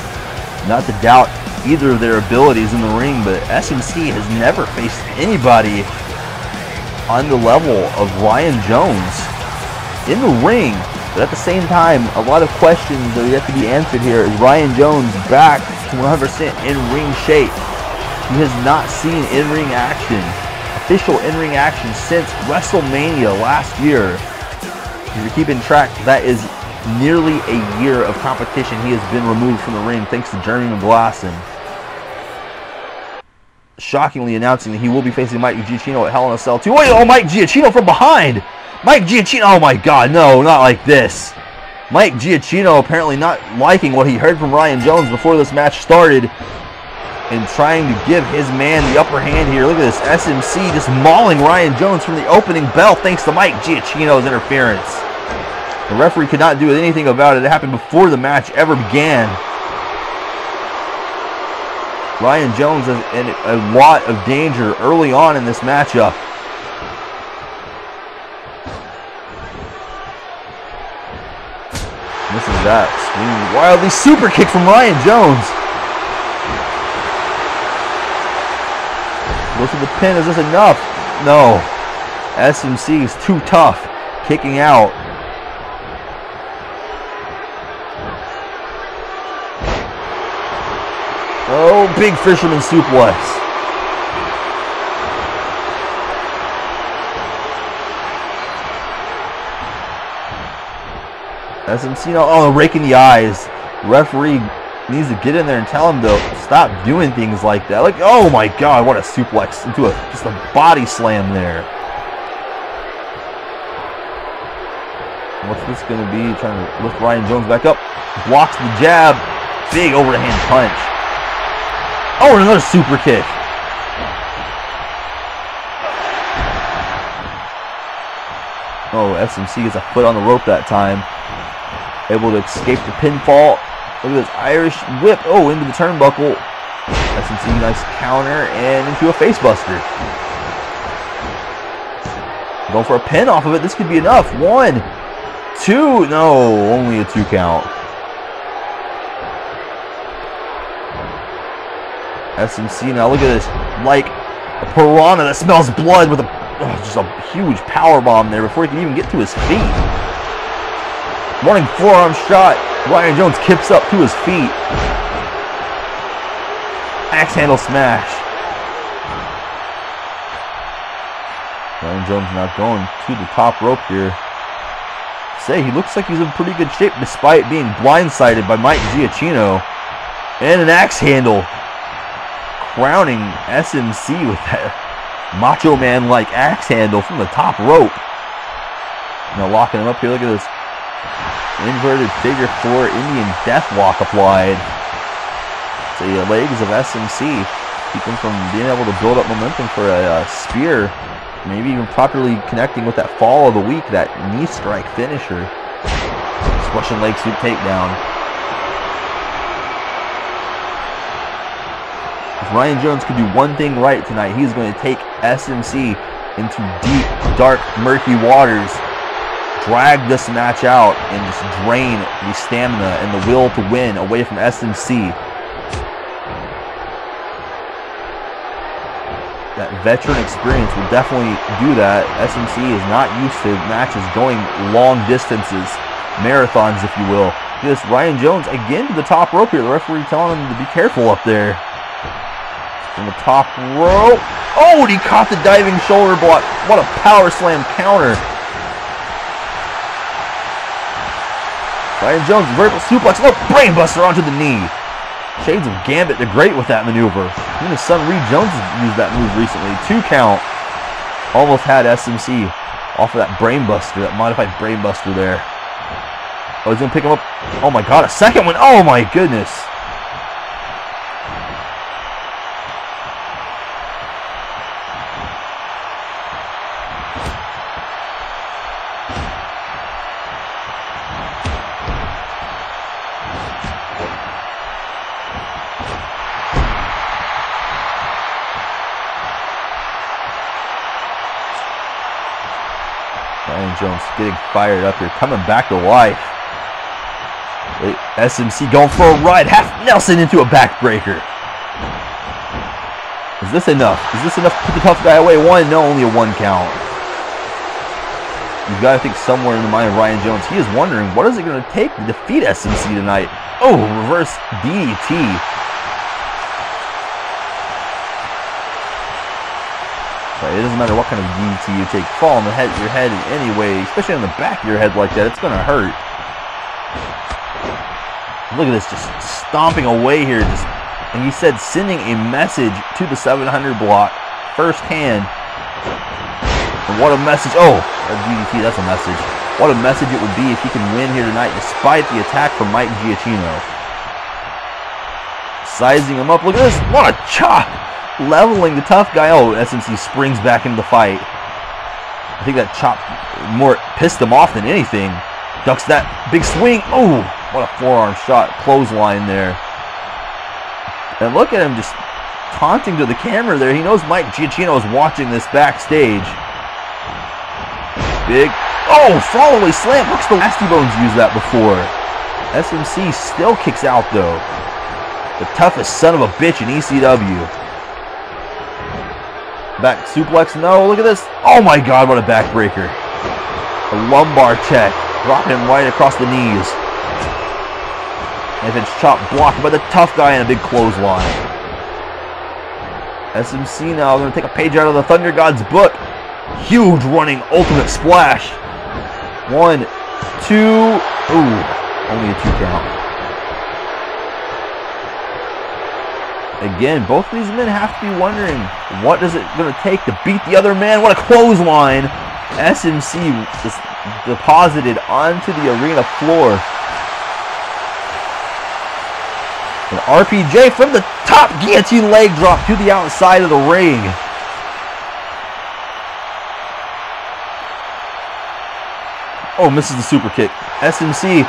Not to doubt either of their abilities in the ring, but SMC has never faced anybody on the level of Ryan Jones in the ring. But at the same time, a lot of questions that have to be answered here. Is Ryan Jones back to 100% in-ring shape? He has not seen in-ring action, official in-ring action, since WrestleMania last year. If you're keeping track, that is nearly a year of competition he has been removed from the ring, thanks to Jeremy McGlasson. Shockingly announcing that he will be facing Mike Giacchino at Hell in a Cell 2. Wait, oh, Mike Giacchino from behind! Mike Giacchino, oh my god, no, not like this. Mike Giacchino apparently not liking what he heard from Ryan Jones before this match started, and trying to give his man the upper hand here. Look at this, SMC just mauling Ryan Jones from the opening bell thanks to Mike Giacchino's interference. The referee could not do anything about it. It happened before the match ever began. Ryan Jones is in a lot of danger early on in this matchup. This is that swinging wildly super kick from Ryan Jones. Look at the pin. Is this enough? No. SMC is too tough, kicking out. Oh, big fisherman suplex. SMC, oh, raking the eyes. Referee needs to get in there and tell him to stop doing things like that. Like, oh my god, what a suplex into just a body slam there. What's this going to be? Trying to lift Ryan Jones back up. Blocks the jab. Big overhand punch. Oh, another super kick. Oh, SMC gets a foot on the rope that time. Able to escape the pinfall. Look at this Irish whip. Oh, into the turnbuckle. SMC, nice counter and into a facebuster. Going for a pin off of it. This could be enough. 1, 2. No, only a 2 count. SMC now. Look at this, like a piranha that smells blood with a just a huge power bomb there before he can even get to his feet. Running forearm shot. Ryan Jones kips up to his feet. Axe handle smash. Ryan Jones not going to the top rope here. Say he looks like he's in pretty good shape despite being blindsided by Mike Giacchino. And an axe handle. Crowning SMC with that Macho Man-like axe handle from the top rope. Now locking him up here. Look at this. Inverted figure four Indian death lock applied to the legs of SMC. Keep him from being able to build up momentum for a spear. Maybe even properly connecting with that fall of the week, that knee strike finisher. Splashing leg sweep takedown. If Ryan Jones could do one thing right tonight, he's going to take SMC into deep, dark, murky waters, drag this match out, and just drain the stamina and the will to win away from SMC. That veteran experience will definitely do that. SMC is not used to matches going long distances, marathons if you will. This Ryan Jones again to the top rope here. The referee telling him to be careful up there. From the top rope. Oh, and he caught the diving shoulder block. What a power slam counter. Ryan Jones, vertical suplex. Oh, brain buster onto the knee. Shades of Gambit the Great with that maneuver. Even his son Reed Jones has used that move recently. 2 count. Almost had SMC off of that brain buster, that modified brain buster there. Oh, he's going to pick him up. Oh my god, a second one. Oh my goodness. Jones getting fired up here, coming back to life. SMC going for a ride, half Nelson into a backbreaker. Is this enough? Is this enough to put the tough guy away? One, no, only a 1 count. You've got to think somewhere in the mind of Ryan Jones, he is wondering what is it going to take to defeat SMC tonight. Oh, reverse DDT. It doesn't matter what kind of DDT you take. Fall on the head, your head in any way, especially on the back of your head like that, it's going to hurt. Look at this, just stomping away here. Just, and he said sending a message to the 700 block firsthand. And what a message. Oh, a DDT, that's a message. What a message it would be if he can win here tonight despite the attack from Mike Giacchino. Sizing him up. Look at this. What a chop. Leveling the tough guy. Oh, SMC springs back into the fight. I think that chop more pissed him off than anything. Ducks that big swing. Oh, what a forearm shot. Clothesline there. And look at him just taunting to the camera there. He knows Mike Giacchino is watching this backstage. Big. Oh, follow-away slam. Looks the Nasty Bones used that before. SMC still kicks out though. The toughest son of a bitch in ECW. Back suplex, no, look at this. Oh my god, what a backbreaker. A lumbar check. Dropping him right across the knees. And if it's chopped, blocked by the tough guy in a big clothesline. SMC now going to take a page out of the Thunder God's book. Huge running ultimate splash. 1, 2. Ooh, only a 2 count. Again, both of these men have to be wondering what is it going to take to beat the other man. What a clothesline. SMC just deposited onto the arena floor. An RPJ from the top, guillotine leg drop to the outside of the ring. Oh, misses the super kick. SMC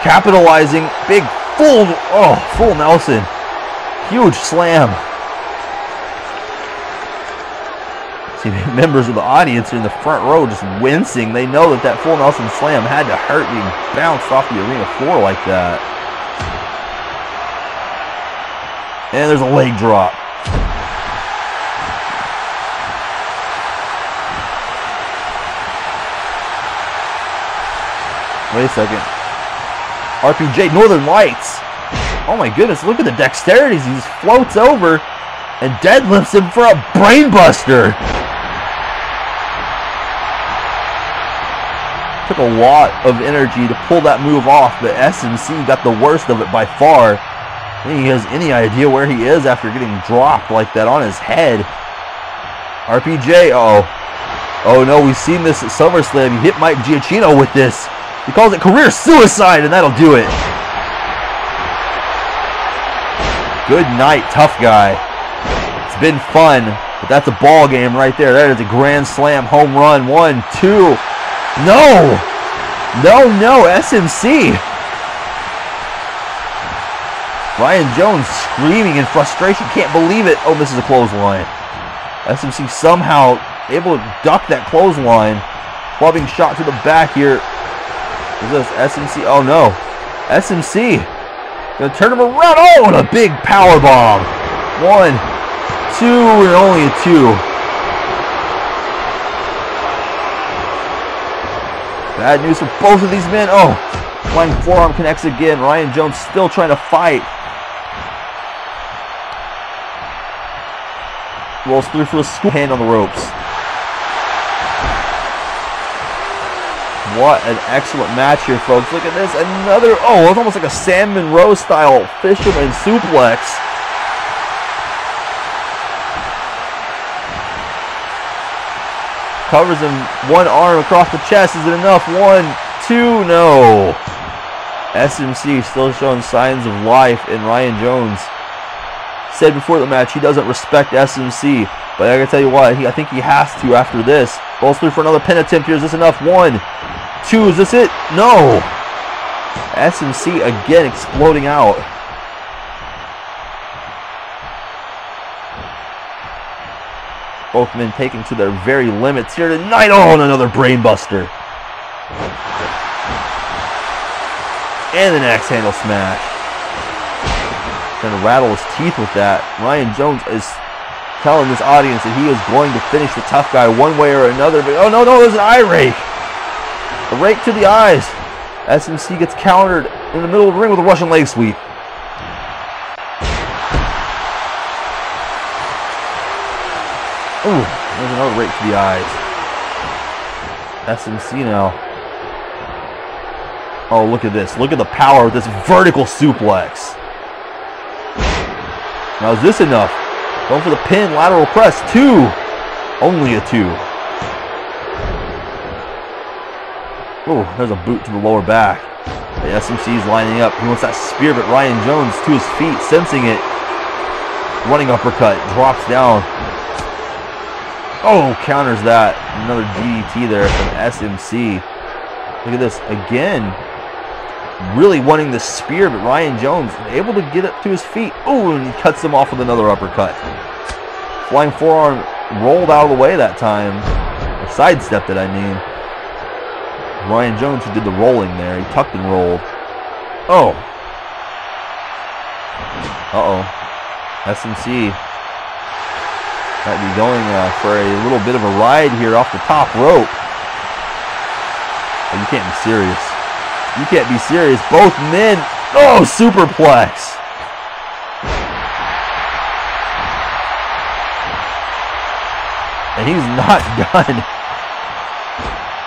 capitalizing. Big full, oh, full Nelson. Huge slam. NXT members of the audience in the front row just wincing. They know that that full Nelson slam had to hurt being bounced off the arena floor like that. And there's a leg drop. Wait a second. RPJ, Northern Lights. Oh my goodness, look at the dexterities. He just floats over and deadlifts him for a brainbuster. Took a lot of energy to pull that move off, but SMC got the worst of it by far. I think he has any idea where he is after getting dropped like that on his head. RPJ, oh no, we've seen this at SummerSlam. He hit Mike Giacchino with this. He calls it career suicide, and that'll do it. Good night, tough guy. It's been fun, but that's a ball game right there. That is a grand slam home run. 1, 2. No! No, SMC. Ryan Jones screaming in frustration. Can't believe it. Oh, this is a clothesline. SMC somehow able to duck that clothesline. Clubbing shot to the back here. Is this SMC? Oh no, SMC gonna turn him around. Oh, and a big power bomb. 1, 2, and only a 2. Bad news for both of these men. Oh, flying forearm connects again. Ryan Jones still trying to fight. Rolls through for a scoop. Hand on the ropes. What an excellent match here, folks. Look at this. Another, oh, it's almost like a Sam Monroe style fisherman suplex. Covers him one arm across the chest. Is it enough? 1, 2, no. SMC still showing signs of life, and Ryan Jones said before the match he doesn't respect SMC. But I gotta tell you what, I think he has to after this. Rolls through for another pin attempt here. Is this enough? 1, 2, is this it? No! SMC again exploding out. Both men taken to their very limits here tonight. Oh, and another brainbuster. And an axe handle smash. Gonna rattle his teeth with that. Ryan Jones is telling this audience that he is going to finish the tough guy one way or another. But oh no, there's an eye rake. A rake to the eyes. SMC gets countered in the middle of the ring with a Russian leg sweep. Ooh, there's another rake to the eyes. SMC now. Oh, look at this. Look at the power of this vertical suplex. Now, is this enough? Going for the pin, lateral press. 2. Only a 2. Ooh, there's a boot to the lower back. The SMC's lining up. He wants that spear, but Ryan Jones to his feet, sensing it. Running uppercut, drops down. Oh, counters that. Another DDT there from SMC. Look at this again. Really wanting the spear, but Ryan Jones able to get up to his feet. Ooh, and he cuts him off with another uppercut. Flying forearm rolled out of the way that time. Or sidestepped it, I mean. Ryan Jones, who did the rolling there. He tucked and rolled. Oh. Uh-oh. SMC might be going for a little bit of a ride here off the top rope. Oh, you can't be serious. You can't be serious. Both men. Oh, superplex. And he's not done.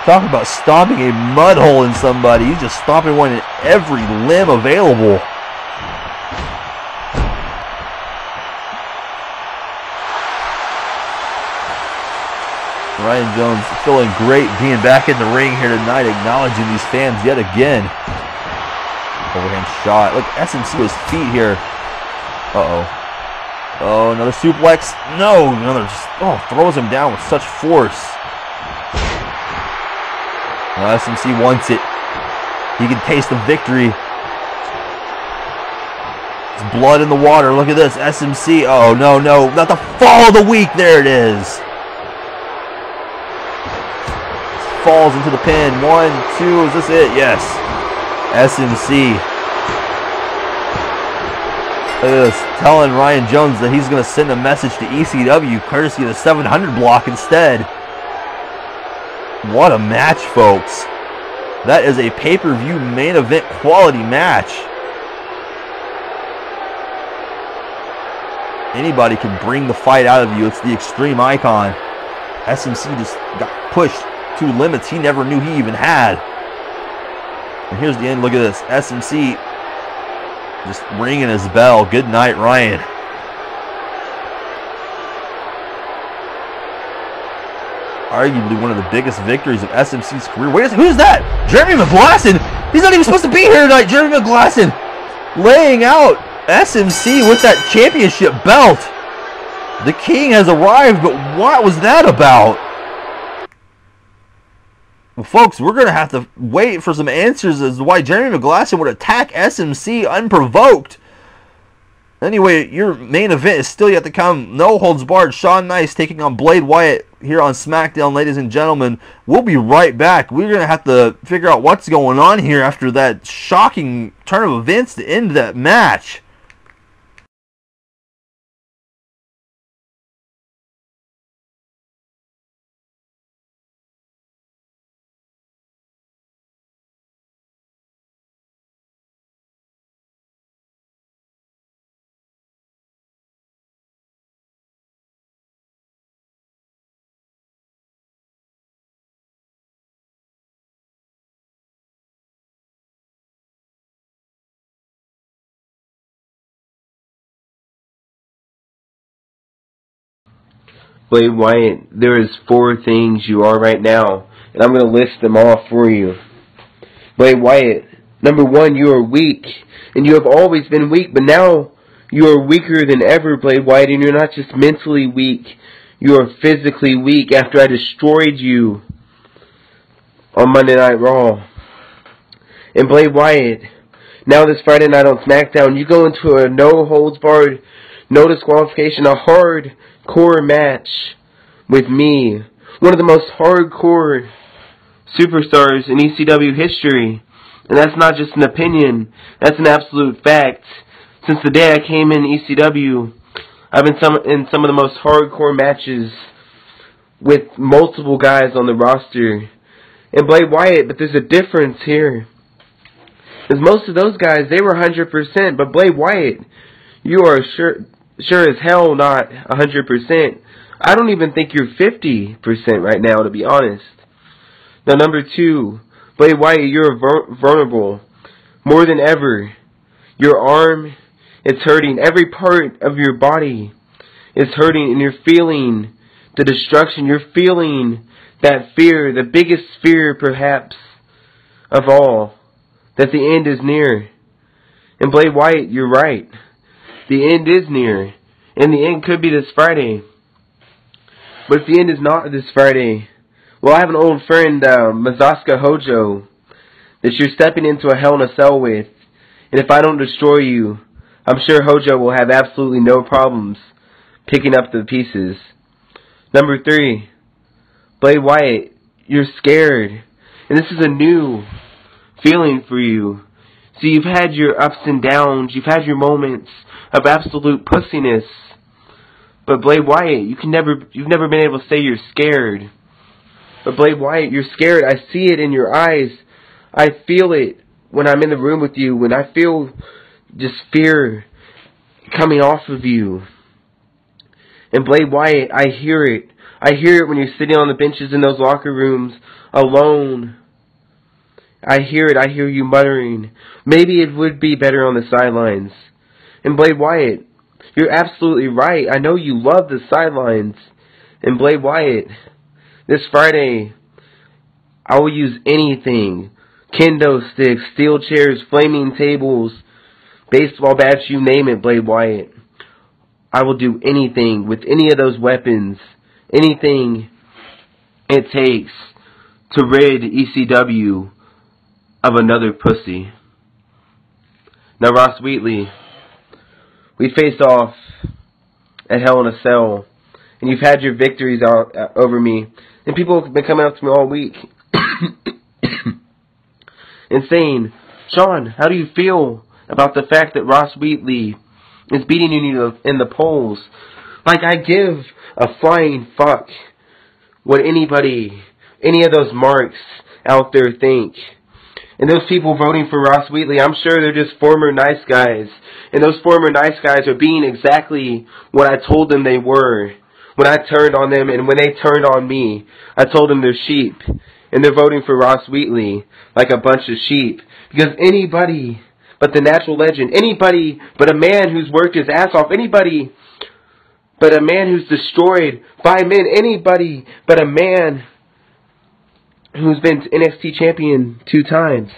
Talk about stomping a mud hole in somebody. He's just stomping one in every limb available. Ryan Jones feeling great being back in the ring here tonight, acknowledging these fans yet again. Overhand shot. Look, SMC to his feet here. Uh-oh. Oh, another suplex. No, another just, oh, throws him down with such force. Well, SMC wants it. He can taste the victory. It's blood in the water. Look at this. SMC. Oh, no, not the fall of the week. There it is. falls into the pin. 1, 2, is this it? Yes. SMC is telling Ryan Jones that he's going to send a message to ECW courtesy of the 700 block instead. What a match, folks. That is a pay-per-view main event quality match. Anybody can bring the fight out of you. It's the Extreme Icon. SMC just got pushed to limits he never knew he even had. And here's the end. Look at this. SMC just ringing his bell. Good night, Ryan. Arguably one of the biggest victories of SMC's career. Wait a second, who's that? Jeremy McGlasson! He's not even supposed to be here tonight! Jeremy McGlasson laying out SMC with that championship belt. The king has arrived, but what was that about? Well, folks, we're going to have to wait for some answers as to why Jeremy McGlasson would attack SMC unprovoked. Anyway, your main event is still yet to come. No holds barred. Shawn Nice taking on Blade Wyatt here on SmackDown, ladies and gentlemen. We'll be right back. We're going to have to figure out what's going on here after that shocking turn of events to end that match. Blade Wyatt, there is 4 things you are right now, and I'm going to list them all for you. Blade Wyatt, number 1, you are weak, and you have always been weak, but now you are weaker than ever, Blade Wyatt, and you're not just mentally weak, you are physically weak after I destroyed you on Monday Night Raw. And Blade Wyatt, now this Friday night on SmackDown, you go into a no-holds-barred, no-disqualification, a hard core match with me, one of the most hardcore superstars in ECW history, and that's not just an opinion, that's an absolute fact. Since the day I came in ECW, I've been in some of the most hardcore matches with multiple guys on the roster. And Blade Wyatt, but there's a difference here, because most of those guys, they were 100%, but Blade Wyatt, you are sure as hell not 100%. I don't even think you're 50% right now, to be honest. Now, number 2, Blade Wyatt, you're vulnerable more than ever. Your arm, it's hurting. Every part of your body is hurting, and you're feeling the destruction. You're feeling that fear, the biggest fear perhaps of all, that the end is near. And Blade Wyatt, you're right. The end is near, and the end could be this Friday. But if the end is not this Friday, well, I have an old friend, Mizaska Hojo, that you're stepping into a Hell in a Cell with. And if I don't destroy you, I'm sure Hojo will have absolutely no problems picking up the pieces. Number 3, Blade Wyatt, you're scared. And this is a new feeling for you. So you've had your ups and downs, you've had your moments of absolute pussiness. But Blade Wyatt, you've never been able to say you're scared. But Blade Wyatt, you're scared. I see it in your eyes. I feel it when I'm in the room with you, when I feel just fear coming off of you. And Blade Wyatt, I hear it. I hear it when you're sitting on the benches in those locker rooms alone. I hear it. I hear you muttering, maybe it would be better on the sidelines. And Blade Wyatt, you're absolutely right. I know you love the sidelines. And Blade Wyatt, this Friday, I will use anything. Kendo sticks, steel chairs, flaming tables, baseball bats, you name it, Blade Wyatt. I will do anything with any of those weapons, anything it takes to rid ECW of another pussy. Now, Ross Wheatley, we faced off at Hell in a Cell, and you've had your victories over me, and people have been coming up to me all week and saying, Shawn, how do you feel about the fact that Ross Wheatley is beating you in the polls? Like, I give a flying fuck what anybody, any of those marks out there think. And those people voting for Ross Wheatley, I'm sure they're just former nice guys. And those former nice guys are being exactly what I told them they were when I turned on them and when they turned on me. I told them they're sheep. And they're voting for Ross Wheatley like a bunch of sheep. Because anybody but the natural legend, anybody but a man who's worked his ass off, anybody but a man who's destroyed by men, anybody but a man who's been NXT champion 2 times.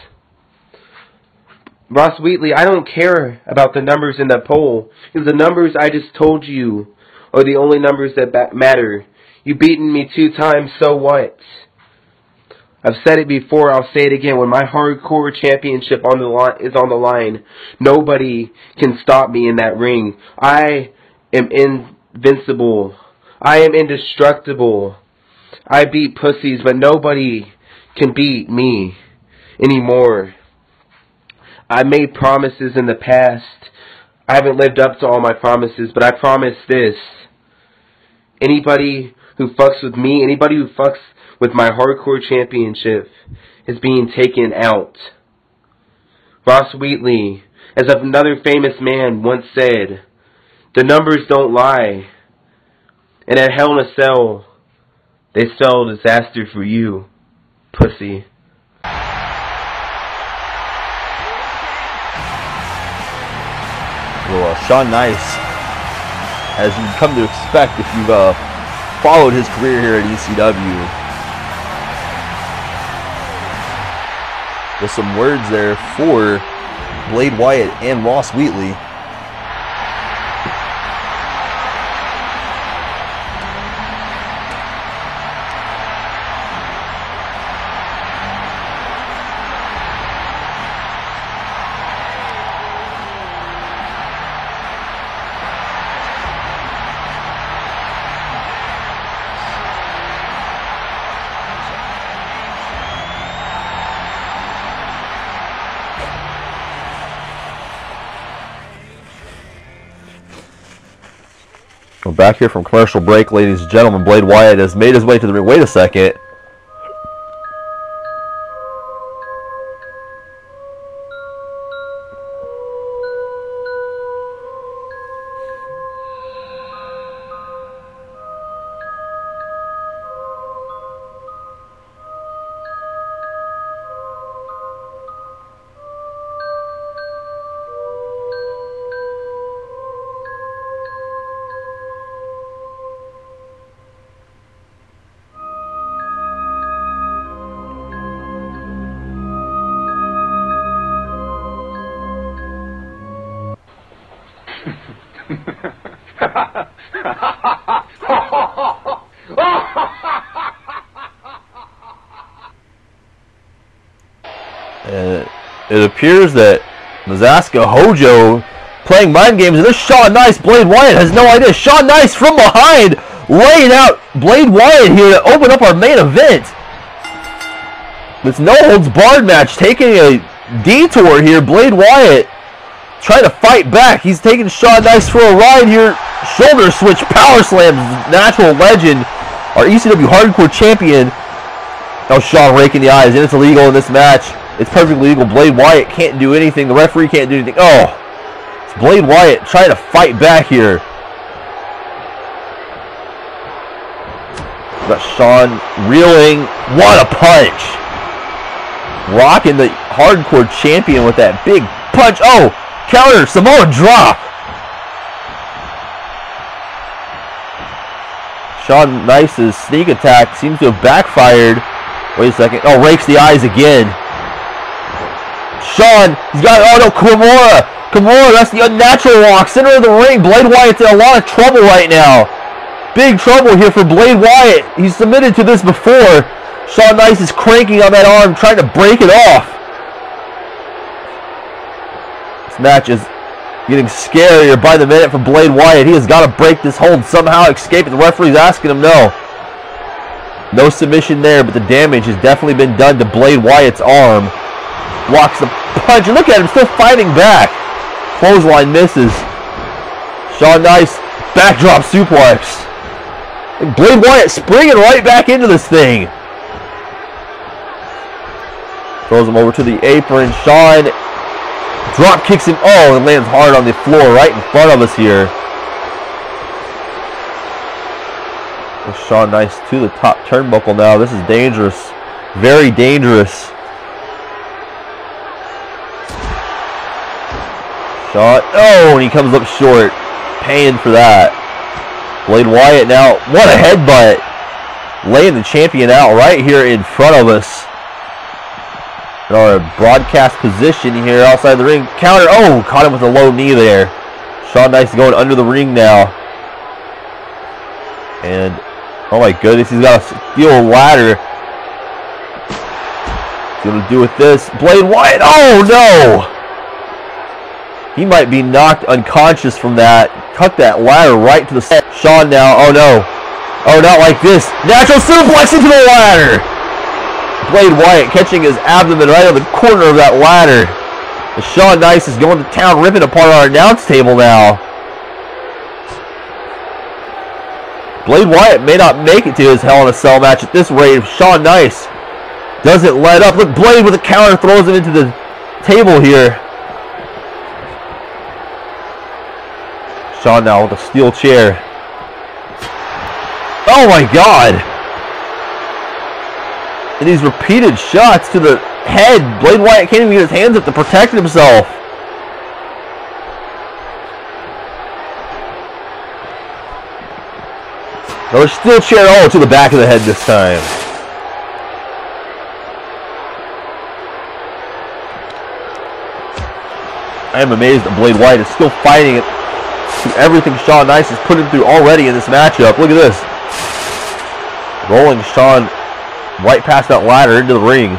Ross Wheatley, I don't care about the numbers in the poll, because the numbers I just told you are the only numbers that matter. You've beaten me 2 times, so what? I've said it before, I'll say it again. When my hardcore championship is on the line, nobody can stop me in that ring. I am invincible. I am indestructible. I beat pussies, but nobody can beat me anymore. I made promises in the past. I haven't lived up to all my promises, but I promise this. Anybody who fucks with me, anybody who fucks with my hardcore championship is being taken out. Ross Wheatley, as another famous man once said, the numbers don't lie. And at Hell in a Cell, they sell disaster for you, pussy. Well, Shawn Nice, as you've come to expect if you've followed his career here at ECW, with some words there for Blade Wyatt and Ross Wheatley. We're back here from commercial break, ladies and gentlemen. Blade Wyatt has made his way to the ring. Wait a second. It appears that Mizaska Hojo playing mind games, and this Shawn Nice, Blade Wyatt has no idea. Shawn Nice from behind laying out Blade Wyatt here to open up our main event. This no holds barred match taking a detour here. Blade Wyatt trying to fight back. He's taking Shawn Nice for a ride here. Shoulder switch, power slam, natural legend, our ECW hardcore champion. Oh, Shawn raking the eyes, and it's illegal in this match. It's perfectly legal. Blade Wyatt can't do anything. The referee can't do anything. Oh, it's Blade Wyatt trying to fight back here. Got Shawn reeling. What a punch. Rocking the hardcore champion with that big punch. Oh, counter. Samoa drop. Shawn Nice's sneak attack seems to have backfired. Wait a second. Oh, rakes the eyes again. Shawn, he's got, oh no, Kimura. Kimura, that's the unnatural walk. Center of the ring, Blade Wyatt's in a lot of trouble right now. Big trouble here for Blade Wyatt. He's submitted to this before. Shawn Nice is cranking on that arm, trying to break it off. This match is getting scarier by the minute for Blade Wyatt. He has got to break this hold somehow, escape it. The referee's asking him no. No submission there, but the damage has definitely been done to Blade Wyatt's arm. Blocks the punch. Look at him, still fighting back. Clothesline misses. Shawn Nice, backdrop suplex. And Blade Wyatt springing right back into this thing. Throws him over to the apron. Shawn drop kicks him. Oh, and lands hard on the floor right in front of us here. Shawn Nice to the top turnbuckle now. This is dangerous. Very dangerous. Shawn. Oh, and he comes up short. Paying for that. Blade Wyatt now. What a headbutt. Laying the champion out right here in front of us. In our broadcast position here outside the ring. Counter. Oh, caught him with a low knee there. Shawn Nice going under the ring now. And oh my goodness, he's got a steel ladder. What's he gonna do with this? Blade Wyatt. Oh no! He might be knocked unconscious from that. Cut that ladder right to the set. Shawn now. Oh no. Oh, not like this. Natural suplex into the ladder. Blade Wyatt catching his abdomen right on the corner of that ladder. And Shawn Nice is going to town, ripping apart our announce table now. Blade Wyatt may not make it to his Hell in a Cell match at this rate if Shawn Nice doesn't let up. Look, Blade with a counter throws him into the table here. Shawn now with a steel chair. Oh my god! And these repeated shots to the head. Blade Wyatt can't even get his hands up to protect himself. Another steel chair, oh, to the back of the head this time. I am amazed that Blade Wyatt is still fighting it through everything Shawn Nice has put him through already in this matchup. Look at this. Rolling Shawn right past that ladder into the ring.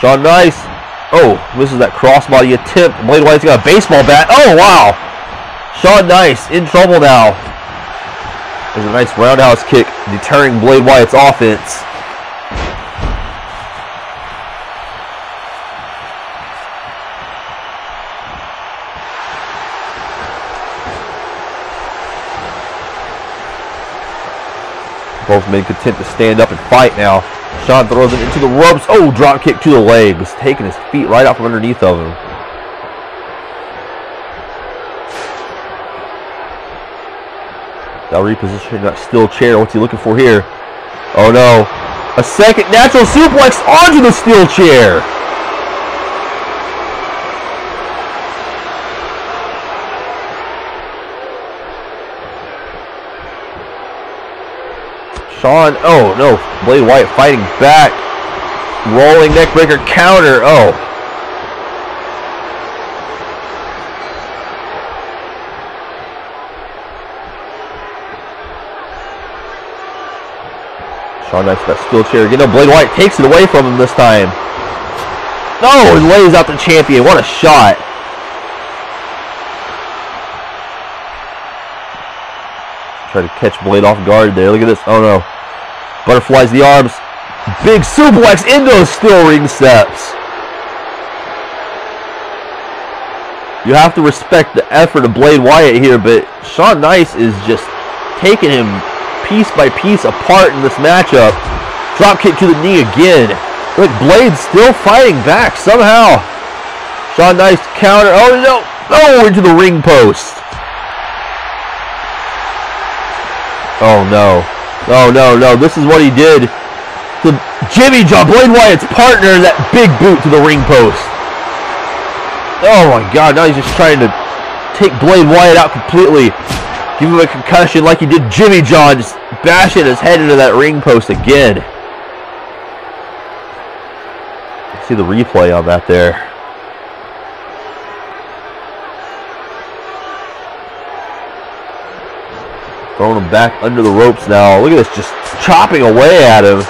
Shawn Nice. Oh, this is that crossbody attempt. Blade Wyatt's got a baseball bat. Oh, wow. Shawn Nice in trouble now. There's a nice roundhouse kick deterring Blade Wyatt's offense. Both men content to stand up and fight now. Shawn throws it into the ropes. Oh, drop kick to the legs, taking his feet right out from underneath of him. Now repositioning that steel chair. What's he looking for here? Oh no. A second natural suplex onto the steel chair. Shawn, oh no. Blade Wyatt fighting back. Rolling neckbreaker counter. Oh. Shawn Nice with that steel chair. You know, Blade Wyatt takes it away from him this time. No, and lays out the champion. What a shot. Try to catch Blade off guard there. Look at this. Oh, no. Butterflies the arms. Big suplex in those steel ring steps. You have to respect the effort of Blade Wyatt here, but Shawn Nice is just taking him piece by piece apart in this matchup. Drop kick to the knee again. Look, Blade still fighting back somehow. Shawn Nice counter. Oh no! Oh, into the ring post. Oh no! Oh no! No! This is what he did to Jimmy John, Blade Wyatt's partner. That big boot to the ring post. Oh my God! Now he's just trying to take Blade Wyatt out completely. Give him a concussion like he did Jimmy John, just bashing his head into that ring post again. See the replay on that there. Throwing him back under the ropes now. Look at this, just chopping away at him.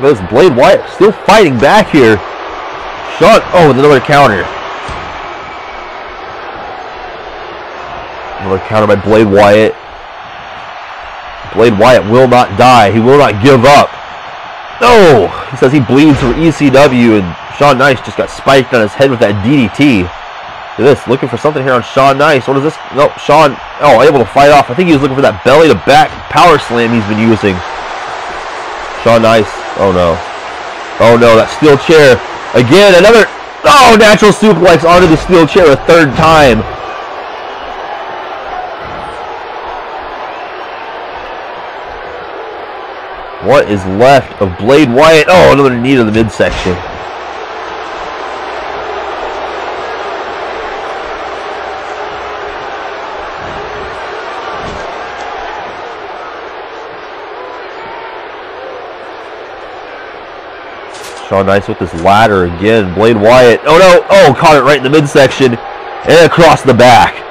There's Blade Wyatt still fighting back here. Shot. Oh, with another counter. Another counter by Blade Wyatt. Blade Wyatt will not die. He will not give up. No! He says he bleeds for ECW, and Shawn Nice just got spiked on his head with that DDT. Look at this. Looking for something here on Shawn Nice. What is this? No, Shawn. Oh, able to fight off. I think he was looking for that belly to back power slam he's been using. Shawn Nice. Oh, no. Oh, no. That steel chair. Again, another. Oh, natural suplex onto the steel chair a third time. What is left of Blade Wyatt? Oh, another knee to the midsection. Shawn Nice with this ladder again. Blade Wyatt. Oh no! Oh, caught it right in the midsection and across the back.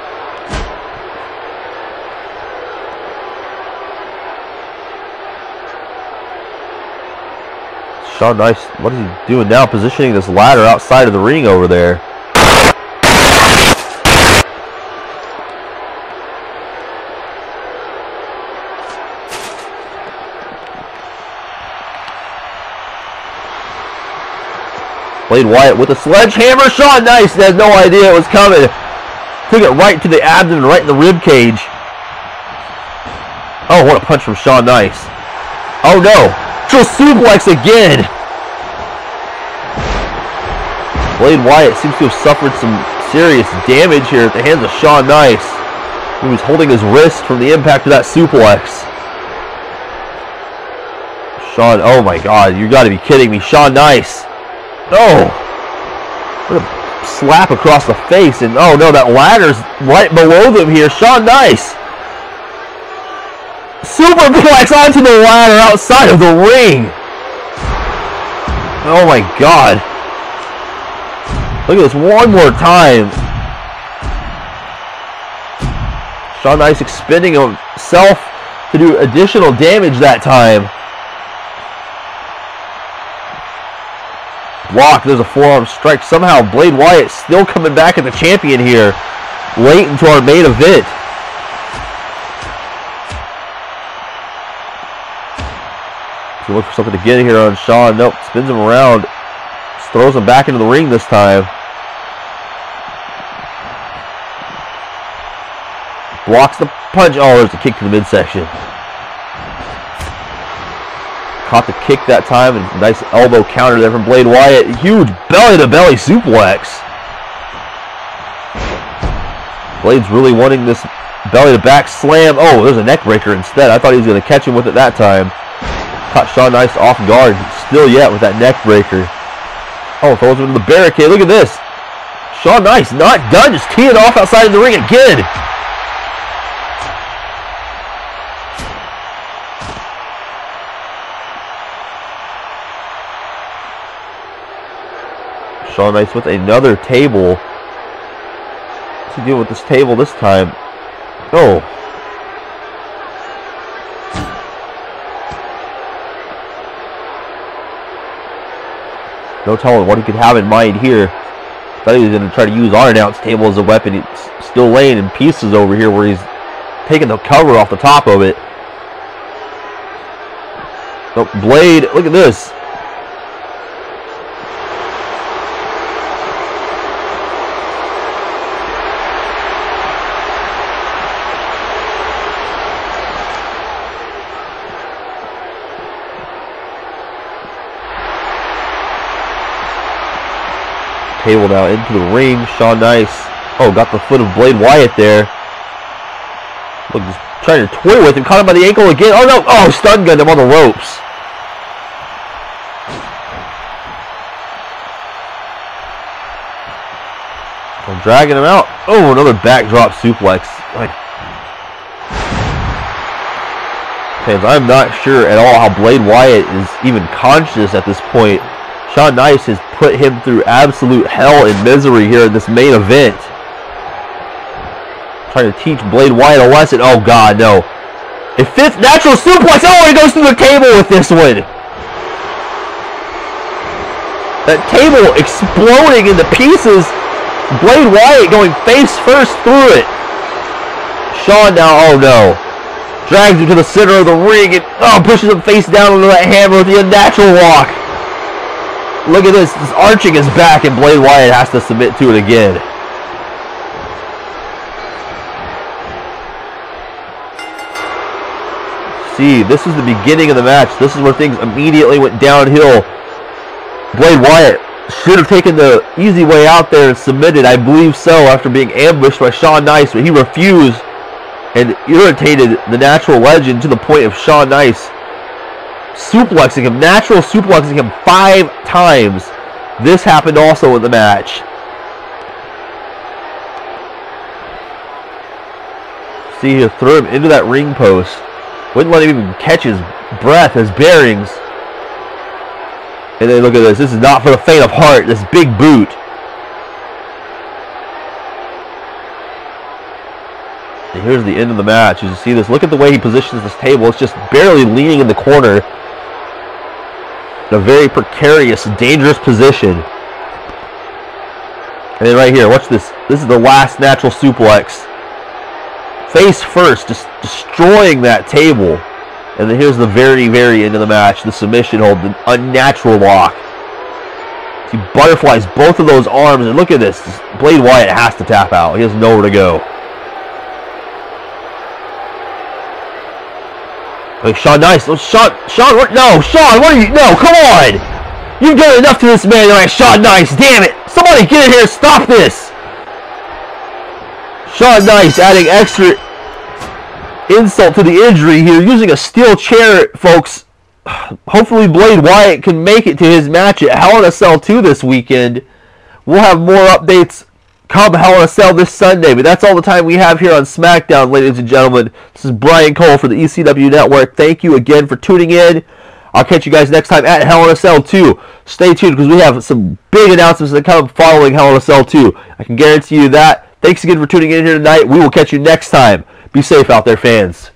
Shawn Nice, what is he doing now? Positioning this ladder outside of the ring over there. Blade Wyatt with a sledgehammer. Shawn Nice has no idea it was coming. Took it right to the abdomen, right in the rib cage. Oh, what a punch from Shawn Nice. Oh no. Suplex again. Blade Wyatt seems to have suffered some serious damage here at the hands of Shawn Nice, who was holding his wrist from the impact of that suplex. Shawn, oh my god, you gotta be kidding me. Shawn Nice. No! What a slap across the face, and oh no, that ladder's right below them here. Shawn Nice! Superplex onto the ladder outside of the ring. Oh my god. Look at this one more time. Shawn Nice expending himself to do additional damage that time. Block. There's a forearm strike. Somehow Blade Wyatt still coming back at the champion here. Late into our main event. Look for something to get here on Shawn. Nope, spins him around. Just throws him back into the ring this time. Blocks the punch. Oh, there's a kick to the midsection. Caught the kick that time, and nice elbow counter there from Blade Wyatt. Huge belly-to-belly suplex. Blade's really wanting this belly-to-back slam. Oh, there's a neck breaker instead. I thought he was going to catch him with it that time. Caught Shawn Nice off guard, still yet with that neck breaker. Oh, throws him into the barricade. Look at this. Shawn Nice not done, just teeing off outside of the ring again. Shawn Nice with another table. What's he doing with this table this time? Oh. No telling what he could have in mind here. Thought he was going to try to use unannounced table as a weapon. He's still laying in pieces over here where he's taking the cover off the top of it. So Blade, look at this. Table now into the ring. Shawn Nice. Oh, got the foot of Blade Wyatt there. Look, just trying to toy with him. Caught him by the ankle again. Oh no! Oh, stun gunned him on the ropes. I'm dragging him out. Oh, another backdrop suplex. I'm not sure at all how Blade Wyatt is even conscious at this point. Shawn Nice has put him through absolute hell and misery here in this main event. Trying to teach Blade Wyatt a lesson. Oh god, no. A fifth natural suplex. Oh, he goes through the table with this one. That table exploding into pieces. Blade Wyatt going face first through it. Shawn now, oh no. Drags him to the center of the ring and pushes him face down into that hammer with the unnatural walk. Look at this. This arching is back and Blade Wyatt has to submit to it again. See, this is the beginning of the match. This is where things immediately went downhill. Blade Wyatt should have taken the easy way out there and submitted, I believe so, after being ambushed by Shawn Nice, but he refused and irritated the natural legend to the point of Shawn Nice suplexing him, natural suplexing him 5 times. This happened also in the match. See, he threw him into that ring post. Wouldn't let him even catch his breath, his bearings. And then look at this. This is not for the faint of heart. This big boot. And here's the end of the match. As you see this, look at the way he positions this table. It's just barely leaning in the corner. In a very precarious, dangerous position. And then right here, watch this. This is the last natural suplex. Face first, just destroying that table. And then here's the very, very end of the match. The submission hold, the unnatural lock. He butterflies both of those arms, and look at this. Blade Wyatt has to tap out. He has nowhere to go. Like Shawn Nice, oh, Shawn, what? No, Shawn, what are you? No, come on! You've done enough to this man, right, Shawn Nice. Damn it! Somebody get in here and stop this. Shawn Nice adding extra insult to the injury here, using a steel chair, folks. Hopefully Blade Wyatt can make it to his match at Hell in a Cell 2 this weekend. We'll have more updates come Hell in a Cell this Sunday, but that's all the time we have here on SmackDown, ladies and gentlemen. This is Brian Cole for the ECW Network. Thank you again for tuning in. I'll catch you guys next time at Hell in a Cell 2. Stay tuned because we have some big announcements that come following Hell in a Cell 2. I can guarantee you that. Thanks again for tuning in here tonight. We will catch you next time. Be safe out there, fans.